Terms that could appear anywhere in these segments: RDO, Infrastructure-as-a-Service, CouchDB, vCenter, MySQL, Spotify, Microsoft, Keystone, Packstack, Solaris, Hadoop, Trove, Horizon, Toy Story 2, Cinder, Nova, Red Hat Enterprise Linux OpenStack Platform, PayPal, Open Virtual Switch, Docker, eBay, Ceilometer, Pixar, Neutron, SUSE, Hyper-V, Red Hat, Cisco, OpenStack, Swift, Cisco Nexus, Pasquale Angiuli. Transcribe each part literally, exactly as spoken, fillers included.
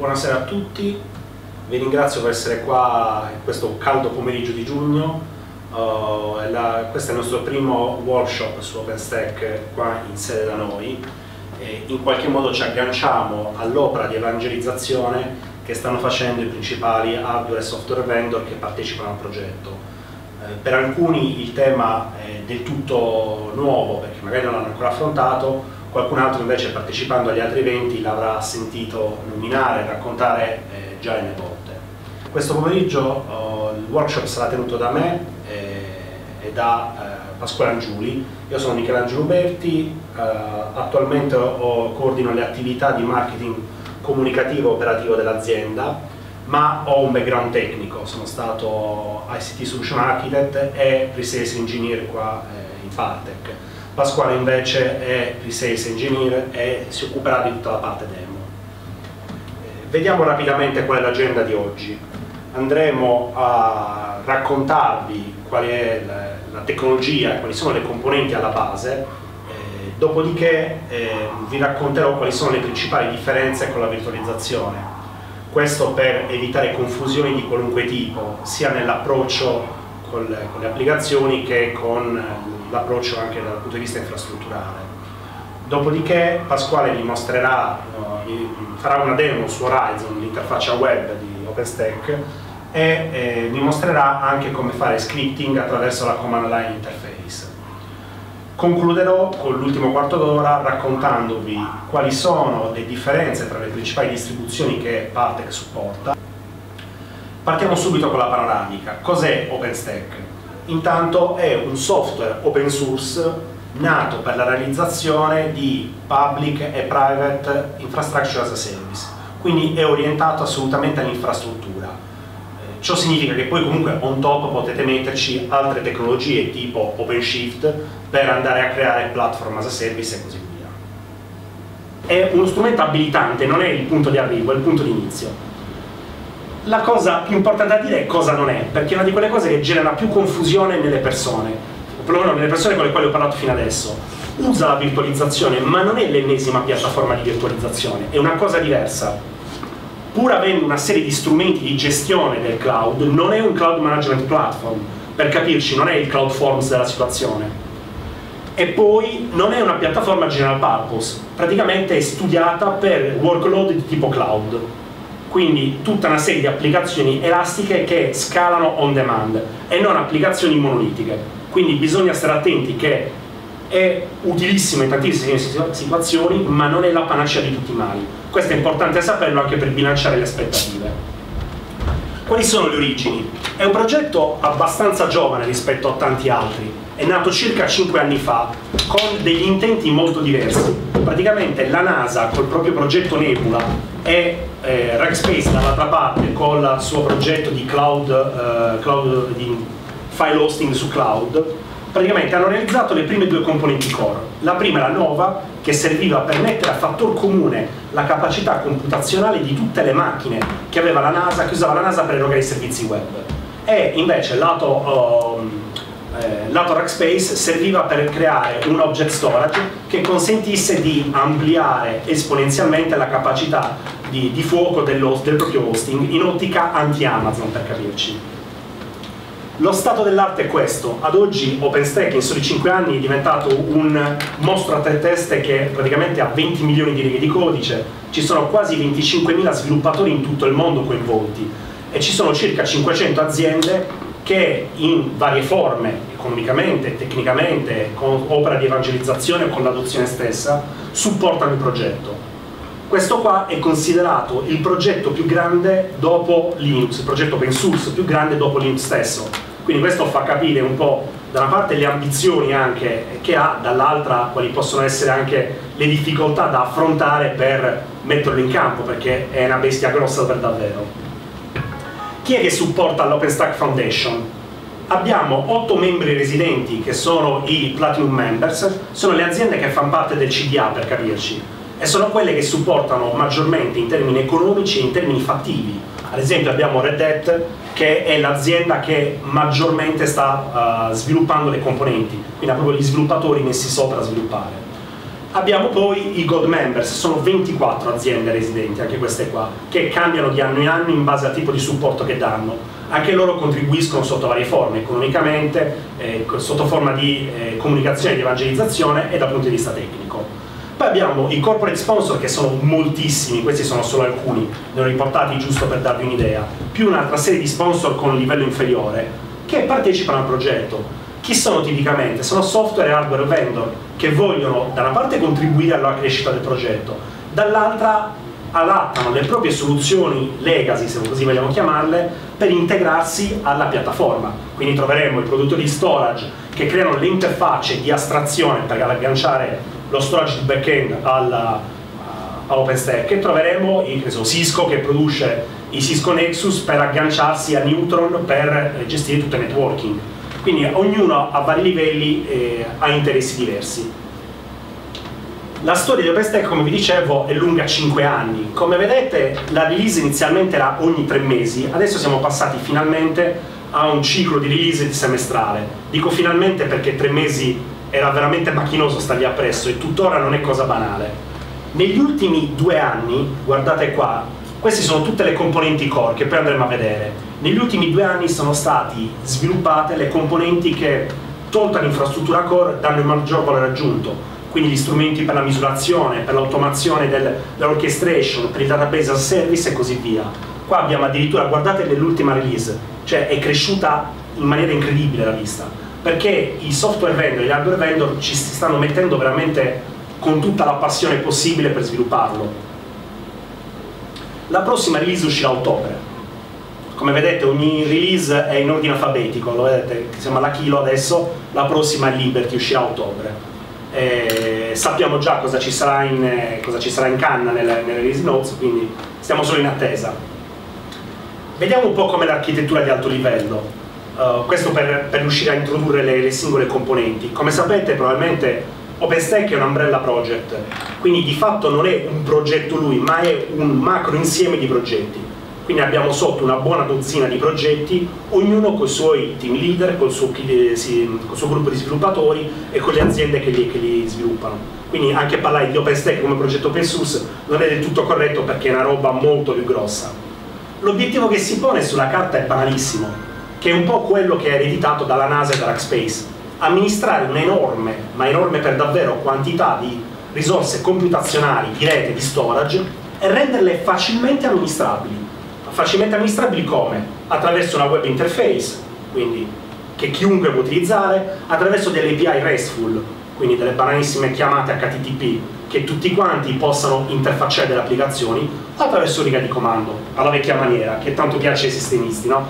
Buonasera a tutti, vi ringrazio per essere qua in questo caldo pomeriggio di giugno. Uh, è la, questo è il nostro primo workshop su OpenStack qua in sede da noi. E in qualche modo ci agganciamo all'opera di evangelizzazione che stanno facendo i principali hardware e software vendor che partecipano al progetto. Eh, per alcuni il tema è del tutto nuovo perché magari non l'hanno ancora affrontato, qualcun altro invece partecipando agli altri eventi l'avrà sentito nominare, raccontare eh, già in volte. Questo pomeriggio eh, il workshop sarà tenuto da me eh, e da eh, Pasquale Angiuli. Io sono Michelangelo Uberti, eh, attualmente ho, coordino le attività di marketing comunicativo operativo dell'azienda, ma ho un background tecnico, sono stato I C T Solution Architect e Pre-Sales Engineer qua eh, in Partec. Pasquale invece è Pre-Sales Engineer e si occuperà di tutta la parte demo. Eh, vediamo rapidamente qual è l'agenda di oggi. Andremo a raccontarvi qual è la, la tecnologia, quali sono le componenti alla base. Dopodiché eh, vi racconterò quali sono le principali differenze con la virtualizzazione. Questo per evitare confusioni di qualunque tipo, sia nell'approccio con, con le applicazioni che con l'approccio anche dal punto di vista infrastrutturale. Dopodiché Pasquale vi mostrerà, eh, farà una demo su Horizon, l'interfaccia web di OpenStack, e eh, vi mostrerà anche come fare scripting attraverso la command line interface. Concluderò con l'ultimo quarto d'ora raccontandovi quali sono le differenze tra le principali distribuzioni che Partec supporta. Partiamo subito con la panoramica. Cos'è OpenStack? Intanto è un software open source nato per la realizzazione di public e private infrastructure as a service, quindi è orientato assolutamente all'infrastruttura. Ciò significa che poi comunque on top potete metterci altre tecnologie tipo OpenShift per andare a creare platform as a service e così via. È uno strumento abilitante, non è il punto di arrivo, è il punto di inizio. La cosa più importante da dire è cosa non è, perché è una di quelle cose che genera più confusione nelle persone, o perlomeno nelle persone con le quali ho parlato fino adesso. Usa la virtualizzazione, ma non è l'ennesima piattaforma di virtualizzazione, è una cosa diversa. Pur avendo una serie di strumenti di gestione del cloud, non è un cloud management platform, per capirci, non è il cloud forms della situazione. E poi non è una piattaforma general purpose, praticamente è studiata per workload di tipo cloud, quindi tutta una serie di applicazioni elastiche che scalano on demand e non applicazioni monolitiche. Quindi bisogna stare attenti che è utilissimo in tantissime situazioni, ma non è la panacea di tutti i mali. Questo è importante saperlo anche per bilanciare le aspettative. Quali sono le origini? È un progetto abbastanza giovane rispetto a tanti altri, è nato circa cinque anni fa con degli intenti molto diversi. Praticamente la NASA col proprio progetto Nebula e eh, Rackspace dall'altra parte con il suo progetto di cloud, eh, cloud di file hosting su cloud, praticamente hanno realizzato le prime due componenti core. La prima è la Nova, che serviva per mettere a fattor comune la capacità computazionale di tutte le macchine che aveva la NASA, che usava la NASA per erogare i servizi web. E invece lato, um, eh, lato Rackspace serviva per creare un object storage che consentisse di ampliare esponenzialmente la capacità di, di fuoco del, del proprio hosting in ottica anti-Amazon, per capirci. Lo stato dell'arte è questo. Ad oggi OpenStack in soli cinque anni è diventato un mostro a tre teste che praticamente ha venti milioni di righe di codice, ci sono quasi venticinquemila sviluppatori in tutto il mondo coinvolti e ci sono circa cinquecento aziende che in varie forme, economicamente, tecnicamente, con opera di evangelizzazione o con l'adozione stessa, supportano il progetto. Questo qua è considerato il progetto più grande dopo Linux, il progetto open source più grande dopo Linux stesso. Quindi questo fa capire un po' da una parte le ambizioni anche che ha, dall'altra quali possono essere anche le difficoltà da affrontare per metterlo in campo, perché è una bestia grossa per davvero. Chi è che supporta l'OpenStack Foundation? Abbiamo otto membri residenti che sono i Platinum Members, sono le aziende che fanno parte del C D A per capirci, e sono quelle che supportano maggiormente in termini economici e in termini fattivi. Ad esempio abbiamo Red Hat, che è l'azienda che maggiormente sta uh, sviluppando le componenti, quindi ha proprio gli sviluppatori messi sopra a sviluppare. Abbiamo poi i Gold Members, sono ventiquattro aziende residenti, anche queste qua, che cambiano di anno in anno in base al tipo di supporto che danno. Anche loro contribuiscono sotto varie forme, economicamente, eh, sotto forma di eh, comunicazione, di evangelizzazione e dal punto di vista tecnico. Poi abbiamo i corporate sponsor, che sono moltissimi, questi sono solo alcuni, ne ho riportati giusto per darvi un'idea, più un'altra serie di sponsor con un livello inferiore, che partecipano al progetto. Chi sono tipicamente? Sono software e hardware vendor che vogliono da una parte contribuire alla crescita del progetto, dall'altra adattano le proprie soluzioni legacy, se così vogliamo chiamarle, per integrarsi alla piattaforma. Quindi troveremo i produttori di storage che creano le interfacce di astrazione per agganciare lo storage di backend alla, a OpenStack, e troveremo il, che so, Cisco che produce i Cisco Nexus per agganciarsi a Neutron per gestire tutto il networking. Quindi ognuno a vari livelli eh, ha interessi diversi. La storia di OpenStack, come vi dicevo, è lunga cinque anni. Come vedete, la release inizialmente era ogni tre mesi, adesso siamo passati finalmente a un ciclo di release semestrale. Dico finalmente perché tre mesi era veramente macchinoso stargli appresso e tuttora non è cosa banale. Negli ultimi due anni, guardate qua, queste sono tutte le componenti core che poi andremo a vedere. Negli ultimi due anni sono state sviluppate le componenti che, tolta l'infrastruttura core, danno il maggior valore aggiunto, quindi gli strumenti per la misurazione, per l'automazione del, dell'orchestration, per il database as service e così via. Qua abbiamo addirittura, guardate nell'ultima release, cioè è cresciuta in maniera incredibile la lista, perché i software vendor e gli hardware vendor ci si stanno mettendo veramente con tutta la passione possibile per svilupparlo. La prossima release uscirà a ottobre. Come vedete ogni release è in ordine alfabetico, lo vedete, siamo alla Kilo adesso, la prossima è Liberty, uscirà a ottobre. E sappiamo già cosa ci sarà in, cosa ci sarà in canna nelle, nelle release notes, quindi stiamo solo in attesa. Vediamo un po' com'è l'architettura di alto livello, uh, questo per, per riuscire a introdurre le, le singole componenti. Come sapete probabilmente OpenStack è un umbrella project, quindi di fatto non è un progetto lui, ma è un macro insieme di progetti. Quindi abbiamo sotto una buona dozzina di progetti, ognuno con i suoi team leader, col suo, eh, sì, col suo gruppo di sviluppatori e con le aziende che li, che li sviluppano. Quindi anche parlare di OpenStack come progetto open source non è del tutto corretto perché è una roba molto più grossa. L'obiettivo che si pone sulla carta è banalissimo, che è un po' quello che è ereditato dalla NASA e da Rackspace. Amministrare un'enorme, ma enorme per davvero, quantità di risorse computazionali, di rete, di storage e renderle facilmente amministrabili. Facilmente amministrabili come? Attraverso una web interface, quindi che chiunque può utilizzare, attraverso delle A P I RESTful, quindi delle banalissime chiamate H T T P che tutti quanti possano interfacciare delle applicazioni attraverso riga di comando, alla vecchia maniera, che tanto piace ai sistemisti, no?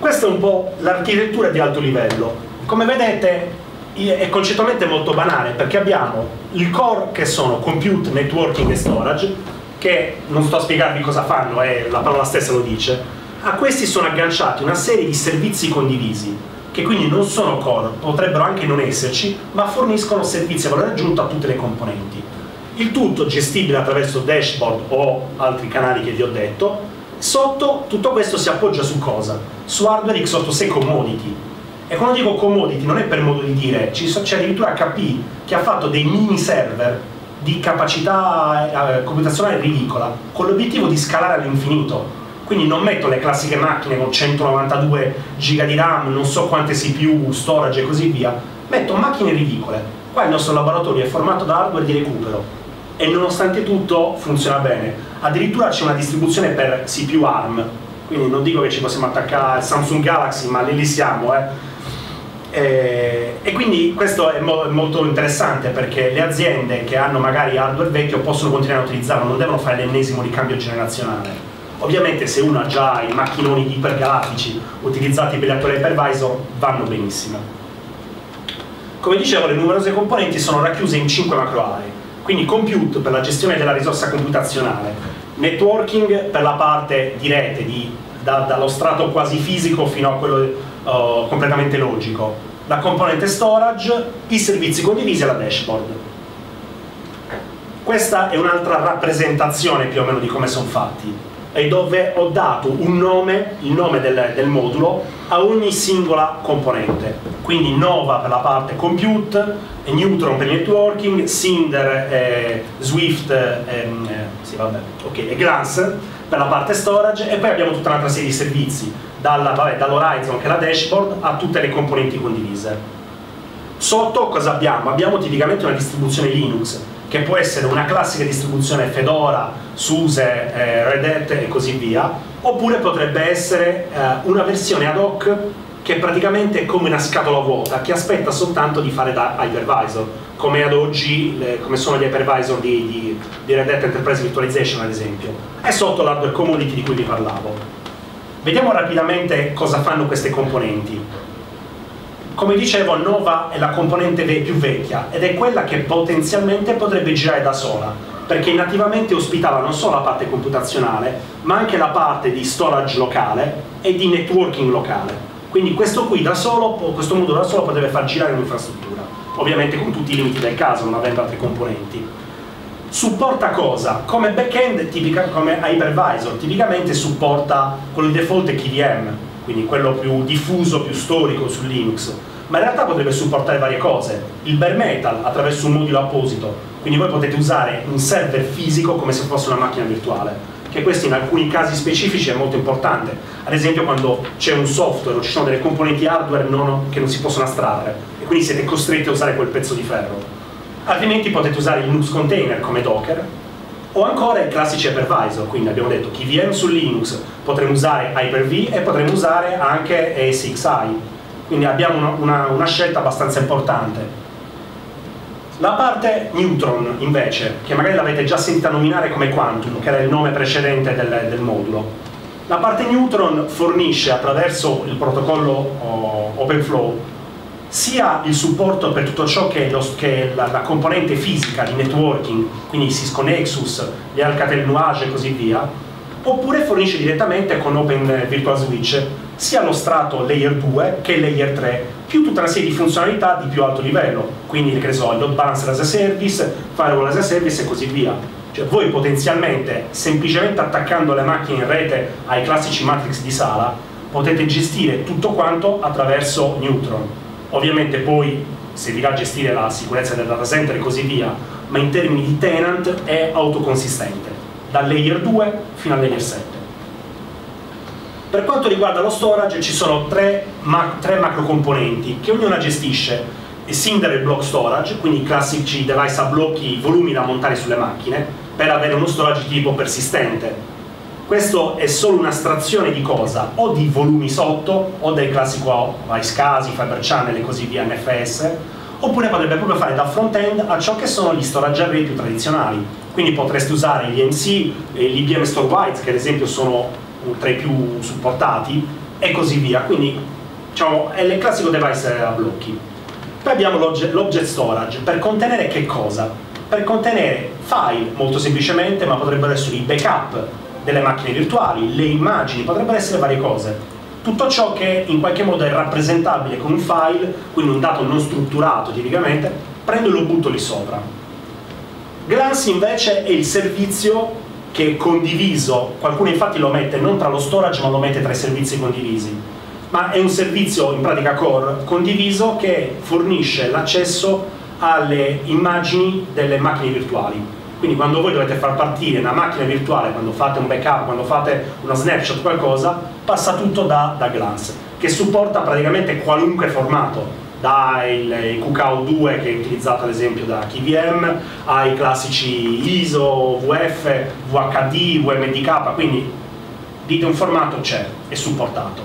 Questa è un po' l'architettura di alto livello. Come vedete è concettualmente molto banale, perché abbiamo il core che sono compute, networking e storage, che non sto a spiegarvi cosa fanno, eh, la parola stessa lo dice. A questi sono agganciati una serie di servizi condivisi, che quindi non sono core, potrebbero anche non esserci, ma forniscono servizi a valore aggiunto a tutte le componenti. Il tutto gestibile attraverso dashboard o altri canali che vi ho detto. Sotto tutto questo si appoggia su cosa? Su hardware sotto sé commodity. E quando dico commodity non è per modo di dire, c'è addirittura H P che ha fatto dei mini server di capacità eh, computazionale ridicola, con l'obiettivo di scalare all'infinito. Quindi non metto le classiche macchine con centonovantadue giga di RAM, non so quante C P U, storage e così via, metto macchine ridicole. Qua il nostro laboratorio è formato da hardware di recupero e nonostante tutto funziona bene. Addirittura c'è una distribuzione per C P U ARM, quindi non dico che ci possiamo attaccare al Samsung Galaxy, ma lì li siamo, eh. Eh, e quindi questo è mo- molto interessante, perché le aziende che hanno magari hardware vecchio possono continuare a utilizzarlo, non devono fare l'ennesimo ricambio generazionale. Ovviamente se uno ha già i macchinoni ipergalattici utilizzati per gli attuali hypervisor vanno benissimo. Come dicevo, le numerose componenti sono racchiuse in cinque macro aree, quindi compute per la gestione della risorsa computazionale, networking per la parte di rete, di, da, dallo strato quasi fisico fino a quello Uh, completamente logico, la componente storage, i servizi condivisi e la dashboard. Questa è un'altra rappresentazione più o meno di come sono fatti. e dove ho dato un nome, il nome del, del modulo, a ogni singola componente. Quindi Nova per la parte compute, Neutron per networking, Cinder, eh, Swift eh, sì, vabbè, okay, e Glance per la parte storage, e poi abbiamo tutta un'altra serie di servizi, dall'Horizon che è la dashboard a tutte le componenti condivise. Sotto cosa abbiamo? Abbiamo tipicamente una distribuzione Linux, che può essere una classica distribuzione Fedora, SUSE, eh, Red Hat e così via, oppure potrebbe essere eh, una versione ad hoc che praticamente è come una scatola vuota, che aspetta soltanto di fare da hypervisor, come ad oggi, le, come sono gli hypervisor di, di, di Red Hat Enterprise Virtualization ad esempio. E sotto l'hardware commodity di cui vi parlavo. Vediamo rapidamente cosa fanno queste componenti. Come dicevo, Nova è la componente più vecchia ed è quella che potenzialmente potrebbe girare da sola, perché inattivamente ospitava non solo la parte computazionale, ma anche la parte di storage locale e di networking locale. Quindi questo qui da solo, questo modulo da solo, potrebbe far girare un'infrastruttura, ovviamente con tutti i limiti del caso, non avendo altre componenti. Supporta cosa? Come backend, tipica, come hypervisor, tipicamente supporta con il default K V M, quindi quello più diffuso, più storico su Linux, ma in realtà potrebbe supportare varie cose. Il bare metal attraverso un modulo apposito, quindi voi potete usare un server fisico come se fosse una macchina virtuale, che questo in alcuni casi specifici è molto importante, ad esempio quando c'è un software o ci sono delle componenti hardware non, che non si possono astrarre, e quindi siete costretti a usare quel pezzo di ferro. Altrimenti potete usare Linux container come Docker, o ancora il classico hypervisor, quindi abbiamo detto K V M su Linux, potremmo usare Hyper-V e potremmo usare anche S X I, quindi abbiamo una, una, una scelta abbastanza importante. La parte Neutron invece, che magari l'avete già sentita nominare come Quantum, che era il nome precedente del, del modulo, la parte Neutron fornisce attraverso il protocollo OpenFlow sia il supporto per tutto ciò che è, lo, che è la, la componente fisica di networking, quindi Cisco Nexus, le Alcatel Nuage e così via, oppure fornisce direttamente con Open Virtual Switch sia lo strato Layer due che Layer tre, più tutta una serie di funzionalità di più alto livello, quindi che ne so, load balancer as a service, firewall as a service e così via. Cioè voi potenzialmente, semplicemente attaccando le macchine in rete ai classici matrix di sala, potete gestire tutto quanto attraverso Neutron. Ovviamente poi servirà a gestire la sicurezza del data center e così via, ma in termini di tenant è autoconsistente, dal layer due fino al layer sette. Per quanto riguarda lo storage ci sono tre, ma tre macro componenti che ognuna gestisce, e Cinder è il block storage, quindi i classici device a blocchi, volumi da montare sulle macchine, per avere uno storage tipo persistente. Questo è solo un'astrazione di cosa? O di volumi sotto, o del classico Ice Casi, Fiber Channel e così via, N F S, oppure potrebbe proprio fare da front-end a ciò che sono gli storage array più tradizionali. Quindi potreste usare gli E M C, gli I B M Storewise, che ad esempio sono tra i più supportati, e così via. Quindi diciamo, è il classico device a blocchi. Poi abbiamo l'object storage, per contenere che cosa? Per contenere file, molto semplicemente, ma potrebbero essere i backup delle macchine virtuali, le immagini, potrebbero essere varie cose. Tutto ciò che in qualche modo è rappresentabile con un file, quindi un dato non strutturato tipicamente, prendo e lo butto lì sopra. Glance invece è il servizio che è condiviso, qualcuno infatti lo mette non tra lo storage ma lo mette tra i servizi condivisi, ma è un servizio in pratica core condiviso che fornisce l'accesso alle immagini delle macchine virtuali. Quindi quando voi dovete far partire una macchina virtuale, quando fate un backup, quando fate uno snapshot, qualcosa, passa tutto da, da Glance, che supporta praticamente qualunque formato, dai Q K O due che è utilizzato ad esempio da K V M, ai classici I S O, V F, V H D, V M D K, quindi dite un formato, c'è, è supportato.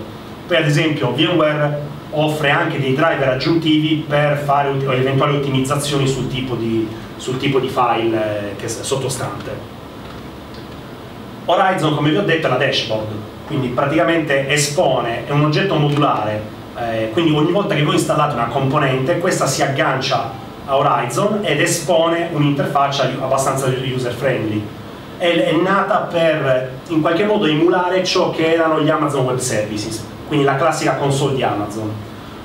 Poi ad esempio VMware offre anche dei driver aggiuntivi per fare eventuali ottimizzazioni sul tipo di, sul tipo di file che è sottostante. Horizon, come vi ho detto, è la dashboard, quindi praticamente espone, è un oggetto modulare, eh, quindi ogni volta che voi installate una componente, questa si aggancia a Horizon ed espone un'interfaccia abbastanza user friendly. È, è nata per in qualche modo emulare ciò che erano gli Amazon Web Services, quindi la classica console di Amazon.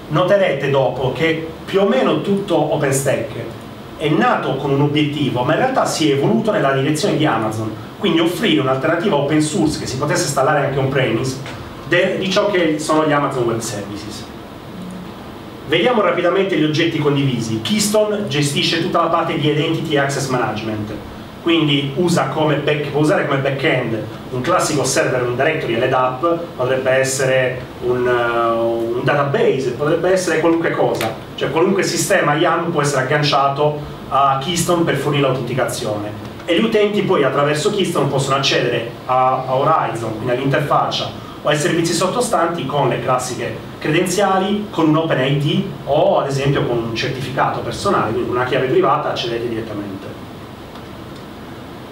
Noterete dopo che più o meno tutto OpenStack è nato con un obiettivo, ma in realtà si è evoluto nella direzione di Amazon, quindi offrire un'alternativa open source che si potesse installare anche on-premise di ciò che sono gli Amazon Web Services. Vediamo rapidamente gli oggetti condivisi. Keystone gestisce tutta la parte di Identity e Access Management, quindi usa come back, può usare come back-end un classico server, un directory, le D A P, potrebbe essere un, uh, un database, potrebbe essere qualunque cosa, cioè qualunque sistema I A M può essere agganciato a Keystone per fornire l'autenticazione, e gli utenti poi attraverso Keystone possono accedere a, a Horizon, quindi all'interfaccia o ai servizi sottostanti con le classiche credenziali, con un Open I D o ad esempio con un certificato personale, quindi una chiave privata, accedete direttamente.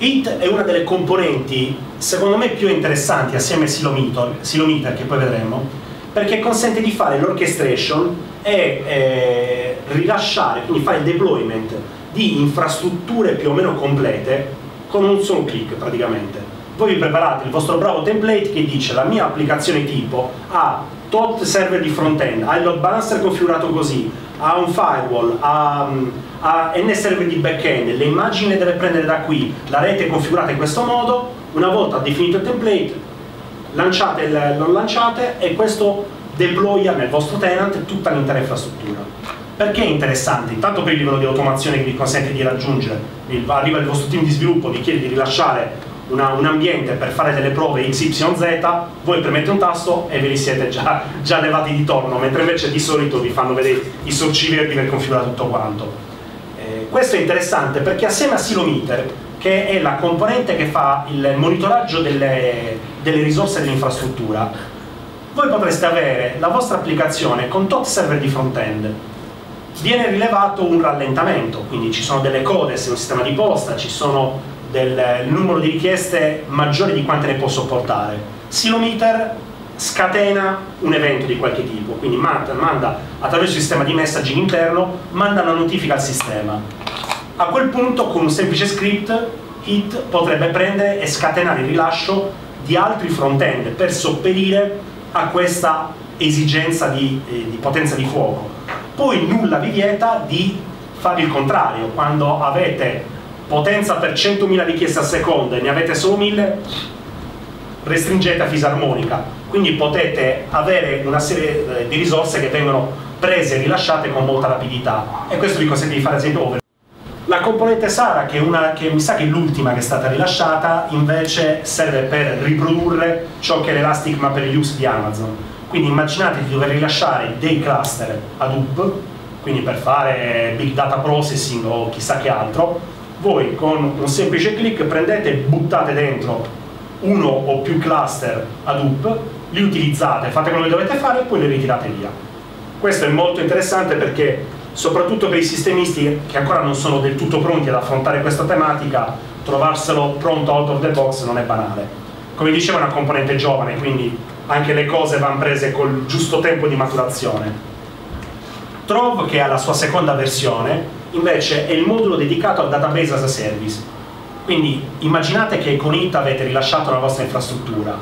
I T è una delle componenti secondo me più interessanti assieme a Ceilometer, che poi vedremo, perché consente di fare l'orchestration e eh, rilasciare, quindi fare il deployment di infrastrutture più o meno complete con un solo click praticamente. Voi vi preparate il vostro bravo template che dice: la mia applicazione tipo ha tot server di front-end, ha il load balancer configurato così, ha un firewall, ha, ha n server di back-end, le immagini le deve prendere da qui, la rete è configurata in questo modo. Una volta definito il template, lanciate il, lo lanciate e questo deploya nel vostro tenant tutta l'intera infrastruttura. Perché è interessante? Intanto per il livello di automazione che vi consente di raggiungere, il, arriva il vostro team di sviluppo, vi chiede di rilasciare Una, un ambiente per fare delle prove X Y Z, voi premete un tasto e ve li siete già, già levati di torno, mentre invece di solito vi fanno vedere i sorci verdi per configurare tutto quanto. Eh, questo è interessante perché assieme a Ceilometer, che è la componente che fa il monitoraggio delle, delle risorse dell'infrastruttura, voi potreste avere la vostra applicazione con tot server di front-end. Viene rilevato un rallentamento, quindi ci sono delle code, se è un sistema di posta, ci sono del numero di richieste maggiore di quante ne può sopportare. Ceilometer scatena un evento di qualche tipo, quindi manda, manda attraverso il sistema di messaging interno, manda una notifica al sistema. A quel punto con un semplice script hit potrebbe prendere e scatenare il rilascio di altri front-end per sopperire a questa esigenza di, eh, di potenza di fuoco. Poi nulla vi vieta di fare il contrario: quando avete potenza per centomila richieste a seconda e ne avete solo mille, restringete a fisarmonica, quindi potete avere una serie di risorse che vengono prese e rilasciate con molta rapidità, e questo vi consente di fare ad esempio over. La componente Sara, che, è una, che mi sa che è l'ultima che è stata rilasciata, invece serve per riprodurre ciò che è l'Elastic Mapper Use di Amazon, quindi immaginate di dover rilasciare dei cluster Hadoop, quindi per fare big data processing o chissà che altro. Voi con un semplice click prendete e buttate dentro uno o più cluster Hadoop, li utilizzate, fate quello che dovete fare e poi li ritirate via. Questo è molto interessante perché, soprattutto per i sistemisti che ancora non sono del tutto pronti ad affrontare questa tematica, trovarselo pronto out of the box non è banale. Come dicevo, è una componente giovane, quindi anche le cose vanno prese col giusto tempo di maturazione. Trove, che ha la sua seconda versione, invece è il modulo dedicato al database as a service. Quindi immaginate che con I T avete rilasciato la vostra infrastruttura,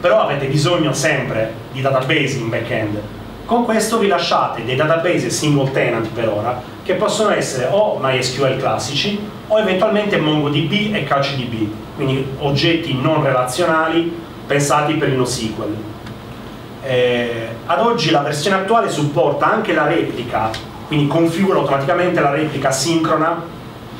però avete bisogno sempre di database in back-end. Con questo vi lasciate dei database single tenant per ora, che possono essere o MySQL classici o eventualmente MongoDB e CouchDB, quindi oggetti non relazionali pensati per il NoSQL. Eh, ad oggi la versione attuale supporta anche la replica, quindi configura automaticamente la replica sincrona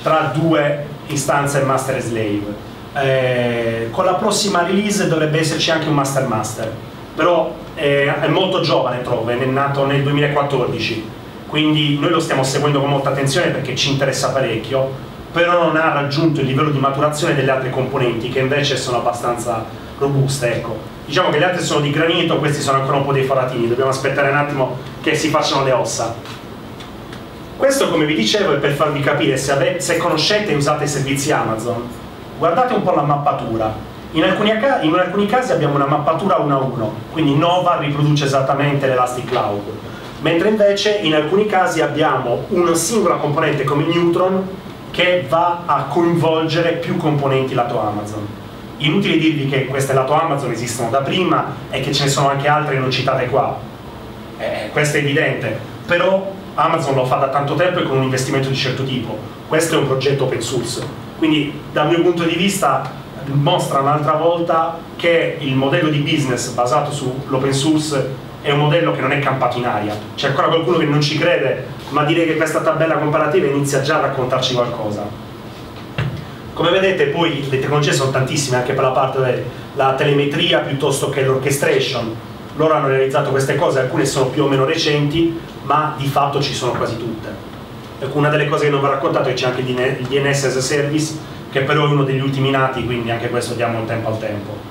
tra due istanze master e slave. Eh, con la prossima release dovrebbe esserci anche un master master, però eh, è molto giovane Trove, è nato nel duemilaquattordici, quindi noi lo stiamo seguendo con molta attenzione perché ci interessa parecchio, però non ha raggiunto il livello di maturazione delle altre componenti che invece sono abbastanza robuste, ecco. Diciamo che le altre sono di granito, questi sono ancora un po' dei foratini, dobbiamo aspettare un attimo che si facciano le ossa. Questo, come vi dicevo, è per farvi capire se, ave- se conoscete e usate i servizi Amazon. Guardate un po' la mappatura. In alcuni, ca- in alcuni casi abbiamo una mappatura uno a uno, quindi Nova riproduce esattamente l'Elastic Cloud, mentre invece in alcuni casi abbiamo una singola componente come Neutron che va a coinvolgere più componenti lato Amazon. Inutile dirvi che queste lato Amazon esistono da prima e che ce ne sono anche altre non citate qua. Eh, questo è evidente, però Amazon lo fa da tanto tempo e con un investimento di certo tipo. Questo è un progetto open source, quindi dal mio punto di vista mostra un'altra volta che il modello di business basato sull'open source è un modello che non è campato in aria. C'è ancora qualcuno che non ci crede, ma direi che questa tabella comparativa inizia già a raccontarci qualcosa. Come vedete poi le tecnologie sono tantissime, anche per la parte della telemetria piuttosto che l'orchestration. Loro hanno realizzato queste cose, alcune sono più o meno recenti, ma di fatto ci sono quasi tutte. Una delle cose che non vi ho raccontato è che c'è anche il D N S as a service, che però è uno degli ultimi nati, quindi anche questo diamo un tempo al tempo.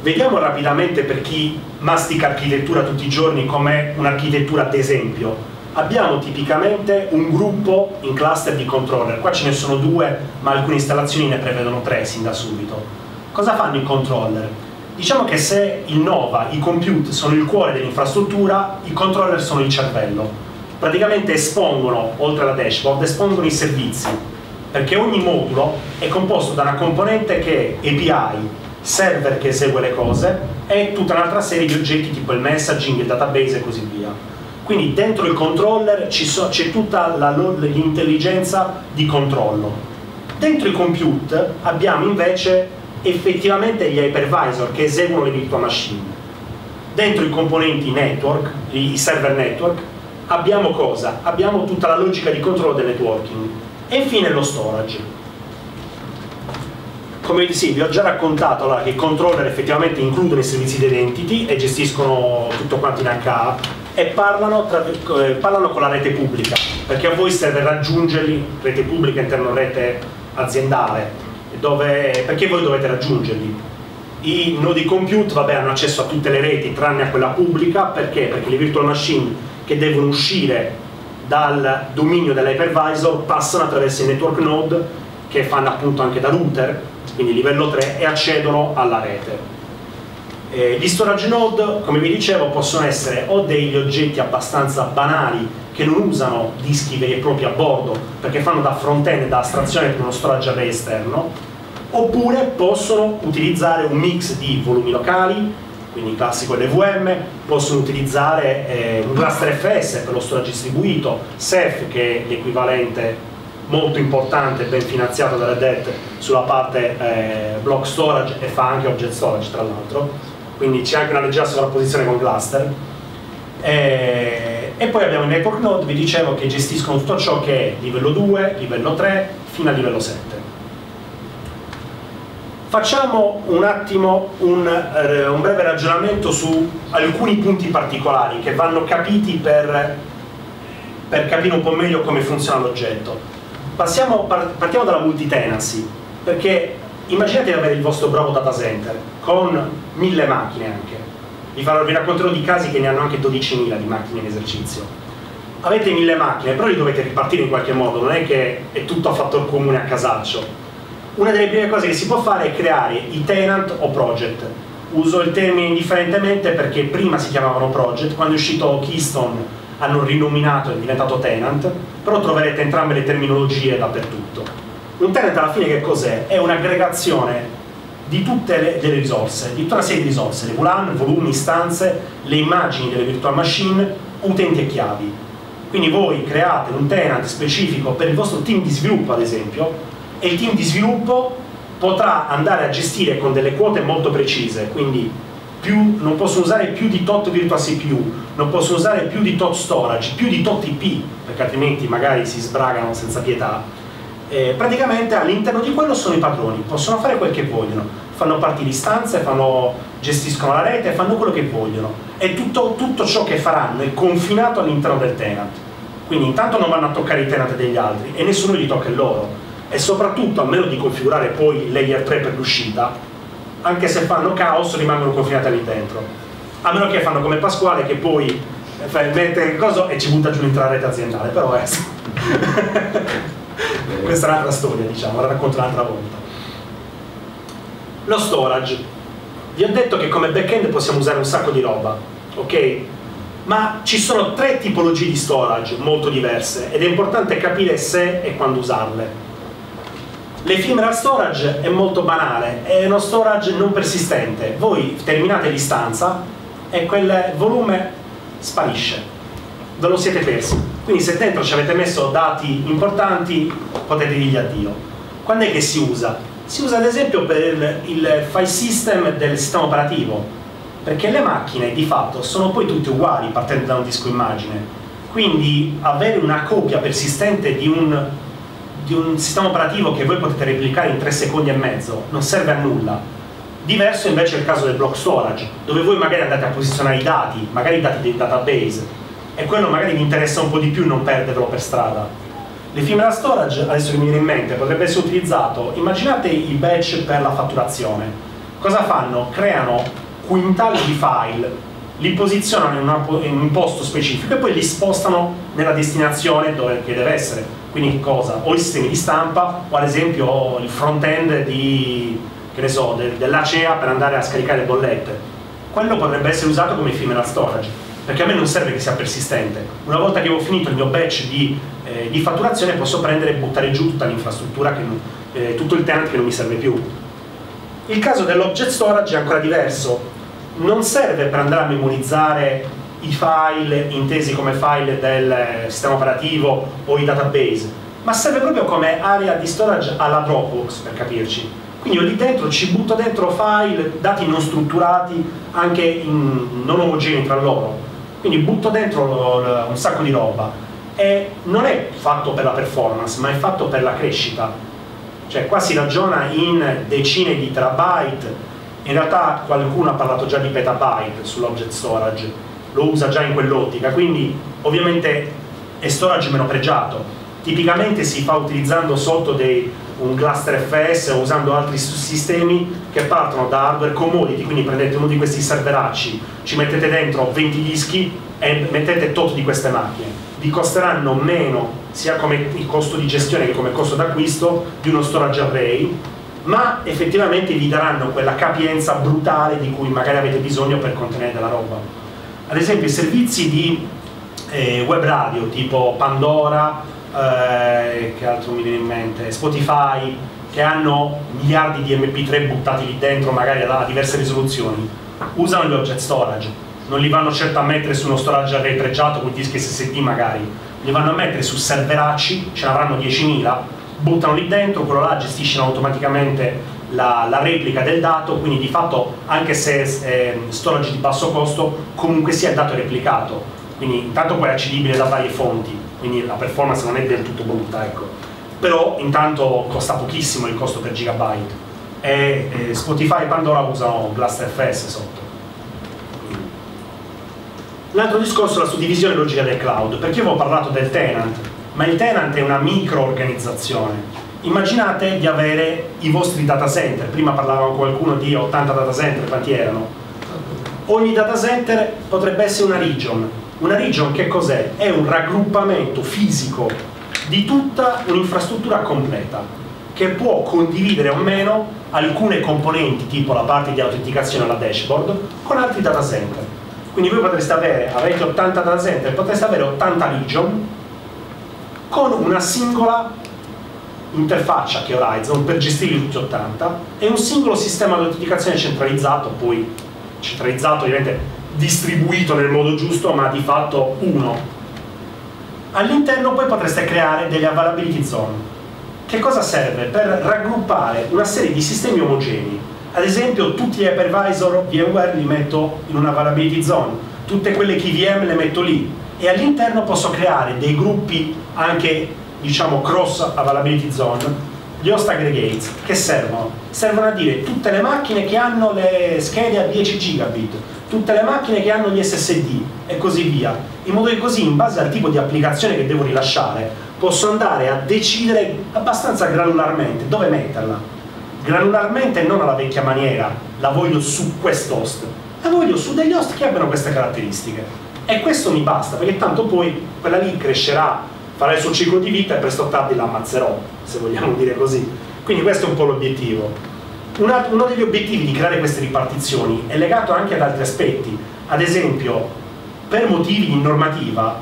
Vediamo rapidamente, per chi mastica architettura tutti i giorni, com'è un'architettura ad esempio. Abbiamo tipicamente un gruppo in cluster di controller, qua ce ne sono due, ma alcune installazioni ne prevedono tre sin da subito. Cosa fanno i controller? Diciamo che se il Nova, i compute sono il cuore dell'infrastruttura, i controller sono il cervello. Praticamente espongono, oltre alla dashboard, espongono i servizi, perché ogni modulo è composto da una componente che è A P I, server che esegue le cose, e tutta un'altra serie di oggetti tipo il messaging, il database e così via. Quindi dentro il controller c'è tutta l'intelligenza di controllo. Dentro i compute abbiamo invece effettivamente gli hypervisor che eseguono le virtual machine. Dentro i componenti network, i server network, abbiamo cosa? Abbiamo tutta la logica di controllo del networking. E infine lo storage. Come sì, vi ho già raccontato, allora, che i controller effettivamente includono i servizi di identity e gestiscono tutto quanto in H A e parlano, tra, eh, parlano con la rete pubblica, perché a voi serve raggiungerli, rete pubblica interno rete aziendale, dove, perché voi dovete raggiungerli. I nodi compute, vabbè, hanno accesso a tutte le reti tranne a quella pubblica, perché? Perché le virtual machine che devono uscire dal dominio dell'hypervisor passano attraverso i network node, che fanno appunto anche da router, quindi livello tre, e accedono alla rete. Eh, gli storage node, come vi dicevo, possono essere o degli oggetti abbastanza banali che non usano dischi veri e propri a bordo, perché fanno da front-end, da astrazione per uno storage array esterno, oppure possono utilizzare un mix di volumi locali, quindi il classico L V M, possono utilizzare eh, un cluster F S per lo storage distribuito, S E F, che è l'equivalente molto importante, ben finanziato dalla D E T sulla parte eh, block storage, e fa anche object storage tra l'altro, quindi c'è anche una leggera sovrapposizione con cluster, e, e poi abbiamo i network node, vi dicevo, che gestiscono tutto ciò che è livello due, livello tre, fino a livello sette. Facciamo un attimo un, eh, un breve ragionamento su alcuni punti particolari che vanno capiti per, per capire un po' meglio come funziona l'oggetto. Passiamo, partiamo dalla multi-tenancy, perché immaginate di avere il vostro bravo data center con mille macchine anche. Vi, farò, vi racconterò di casi che ne hanno anche dodicimila di macchine in esercizio. Avete mille macchine, però li dovete ripartire in qualche modo, non è che è tutto a fattor comune a casaccio. Una delle prime cose che si può fare è creare i tenant o project. Uso il termine indifferentemente perché prima si chiamavano project, quando è uscito Keystone hanno rinominato e diventato tenant, però troverete entrambe le terminologie dappertutto. Un tenant alla fine che cos'è? È un'aggregazione di tutte le delle risorse, di tutta una serie di risorse, le V LAN, volumi, istanze, le immagini delle virtual machine, utenti e chiavi. Quindi voi create un tenant specifico per il vostro team di sviluppo, ad esempio, e il team di sviluppo potrà andare a gestire con delle quote molto precise, quindi Più, non posso usare più di tot virtual C P U, non posso usare più di tot storage, più di tot I P, perché altrimenti magari si sbragano senza pietà. Eh, praticamente all'interno di quello sono i padroni, possono fare quel che vogliono, fanno partire istanze, fanno, gestiscono la rete, fanno quello che vogliono, e tutto, tutto ciò che faranno è confinato all'interno del tenant. Quindi intanto non vanno a toccare i tenant degli altri e nessuno gli tocca il loro, e soprattutto, a meno di configurare poi il layer tre per l'uscita, anche se fanno caos rimangono confinati lì dentro, a meno che fanno come Pasquale, che poi mette il coso e ci butta giù l'intrarete aziendale, però eh. Questa è un'altra storia, diciamo, la racconto un'altra volta. Lo storage, vi ho detto che come backend possiamo usare un sacco di roba, ok? Ma ci sono tre tipologie di storage molto diverse ed è importante capire se e quando usarle. L'ephemeral storage è molto banale, è uno storage non persistente. Voi terminate l'istanza e quel volume sparisce, ve lo siete persi. Quindi se dentro ci avete messo dati importanti potete dirgli addio. Quando è che si usa? si usa ad esempio per il, il file system del sistema operativo, perché le macchine di fatto sono poi tutte uguali partendo da un disco immagine, quindi avere una copia persistente di un, di un sistema operativo che voi potete replicare in tre secondi e mezzo non serve a nulla. Diverso invece è il caso del block storage, dove voi magari andate a posizionare i dati, magari i dati del database, e quello magari vi interessa un po' di più non perderlo per strada. L'ephemeral storage, adesso che mi viene in mente, potrebbe essere utilizzato, immaginate i batch per la fatturazione. Cosa fanno? Creano quintali di file, li posizionano in, una, in un posto specifico e poi li spostano nella destinazione dove che deve essere. Quindi cosa? O i sistemi di stampa, o ad esempio il front-end di, che ne so, de, dell'A C E A per andare a scaricare le bollette. Quello potrebbe essere usato come ephemeral storage, perché a me non serve che sia persistente. Una volta che ho finito il mio batch di, eh, di fatturazione posso prendere e buttare giù tutta l'infrastruttura, che non, eh, tutto il tenant che non mi serve più. Il caso dell'object storage è ancora diverso. Non serve per andare a memorizzare i file intesi come file del sistema operativo o i database, ma serve proprio come area di storage alla Dropbox, per capirci. Quindi io lì dentro ci butto dentro file, dati non strutturati, anche in, non omogenei tra loro. Quindi butto dentro un sacco di roba, e non è fatto per la performance, ma è fatto per la crescita. Cioè qua si ragiona in decine di terabyte. In realtà qualcuno ha parlato già di petabyte sull'object storage, lo usa già in quell'ottica, quindi ovviamente è storage meno pregiato. Tipicamente si fa utilizzando sotto dei, un cluster F S o usando altri sistemi che partono da hardware commodity, quindi prendete uno di questi serveracci, ci mettete dentro venti dischi e mettete tot di queste macchine. Vi costeranno meno sia come il costo di gestione che come costo d'acquisto di uno storage array, ma effettivamente vi daranno quella capienza brutale di cui magari avete bisogno per contenere della roba. Ad esempio i servizi di eh, web radio tipo Pandora, eh, che altro mi viene in mente, Spotify, che hanno miliardi di M P tre buttati lì dentro magari a diverse risoluzioni, usano gli object storage, non li vanno certo a mettere su uno storage array pregiato con dischi S S D magari, li vanno a mettere su serveracci, ce ne avranno diecimila, buttano lì dentro, quello là gestisce automaticamente la, la replica del dato, quindi di fatto anche se eh, storage di basso costo, comunque sia il dato è replicato, quindi intanto poi è accedibile da varie fonti, quindi la performance non è del tutto brutta, ecco. Però intanto costa pochissimo il costo per gigabyte, e eh, Spotify e Pandora usano GlastFS sotto. L'altro discorso è la suddivisione logica del cloud, perché io avevo parlato del tenant, ma il tenant è una micro-organizzazione. Immaginate di avere i vostri data center, prima parlava qualcuno di ottanta data center, quanti erano? Ogni data center potrebbe essere una region. Una region che cos'è? È un raggruppamento fisico di tutta un'infrastruttura completa, che può condividere o meno alcune componenti, tipo la parte di autenticazione alla dashboard, con altri data center. Quindi voi potreste avere, avete ottanta data center, potreste avere ottanta region, con una singola interfaccia che è Horizon per gestire tutti ottanta e un singolo sistema di autenticazione centralizzato, poi centralizzato ovviamente distribuito nel modo giusto, ma di fatto uno. All'interno poi potreste creare delle availability zone. Che cosa serve? Per raggruppare una serie di sistemi omogenei. Ad esempio tutti gli hypervisor VMware li metto in una availability zone, tutte quelle K V M le metto lì, e all'interno posso creare dei gruppi anche, diciamo, cross availability zone, gli host aggregates, che servono? Servono a dire tutte le macchine che hanno le schede a dieci gigabit, tutte le macchine che hanno gli S S D e così via, in modo che così, in base al tipo di applicazione che devo rilasciare, posso andare a decidere abbastanza granularmente dove metterla. Granularmente non alla vecchia maniera, la voglio su quest'host, la voglio su degli host che abbiano queste caratteristiche. E questo mi basta, perché tanto poi quella lì crescerà, farà il suo ciclo di vita e presto o tardi la ammazzerò, se vogliamo dire così. Quindi questo è un po' l'obiettivo. Uno degli obiettivi di creare queste ripartizioni è legato anche ad altri aspetti. Ad esempio, per motivi di normativa,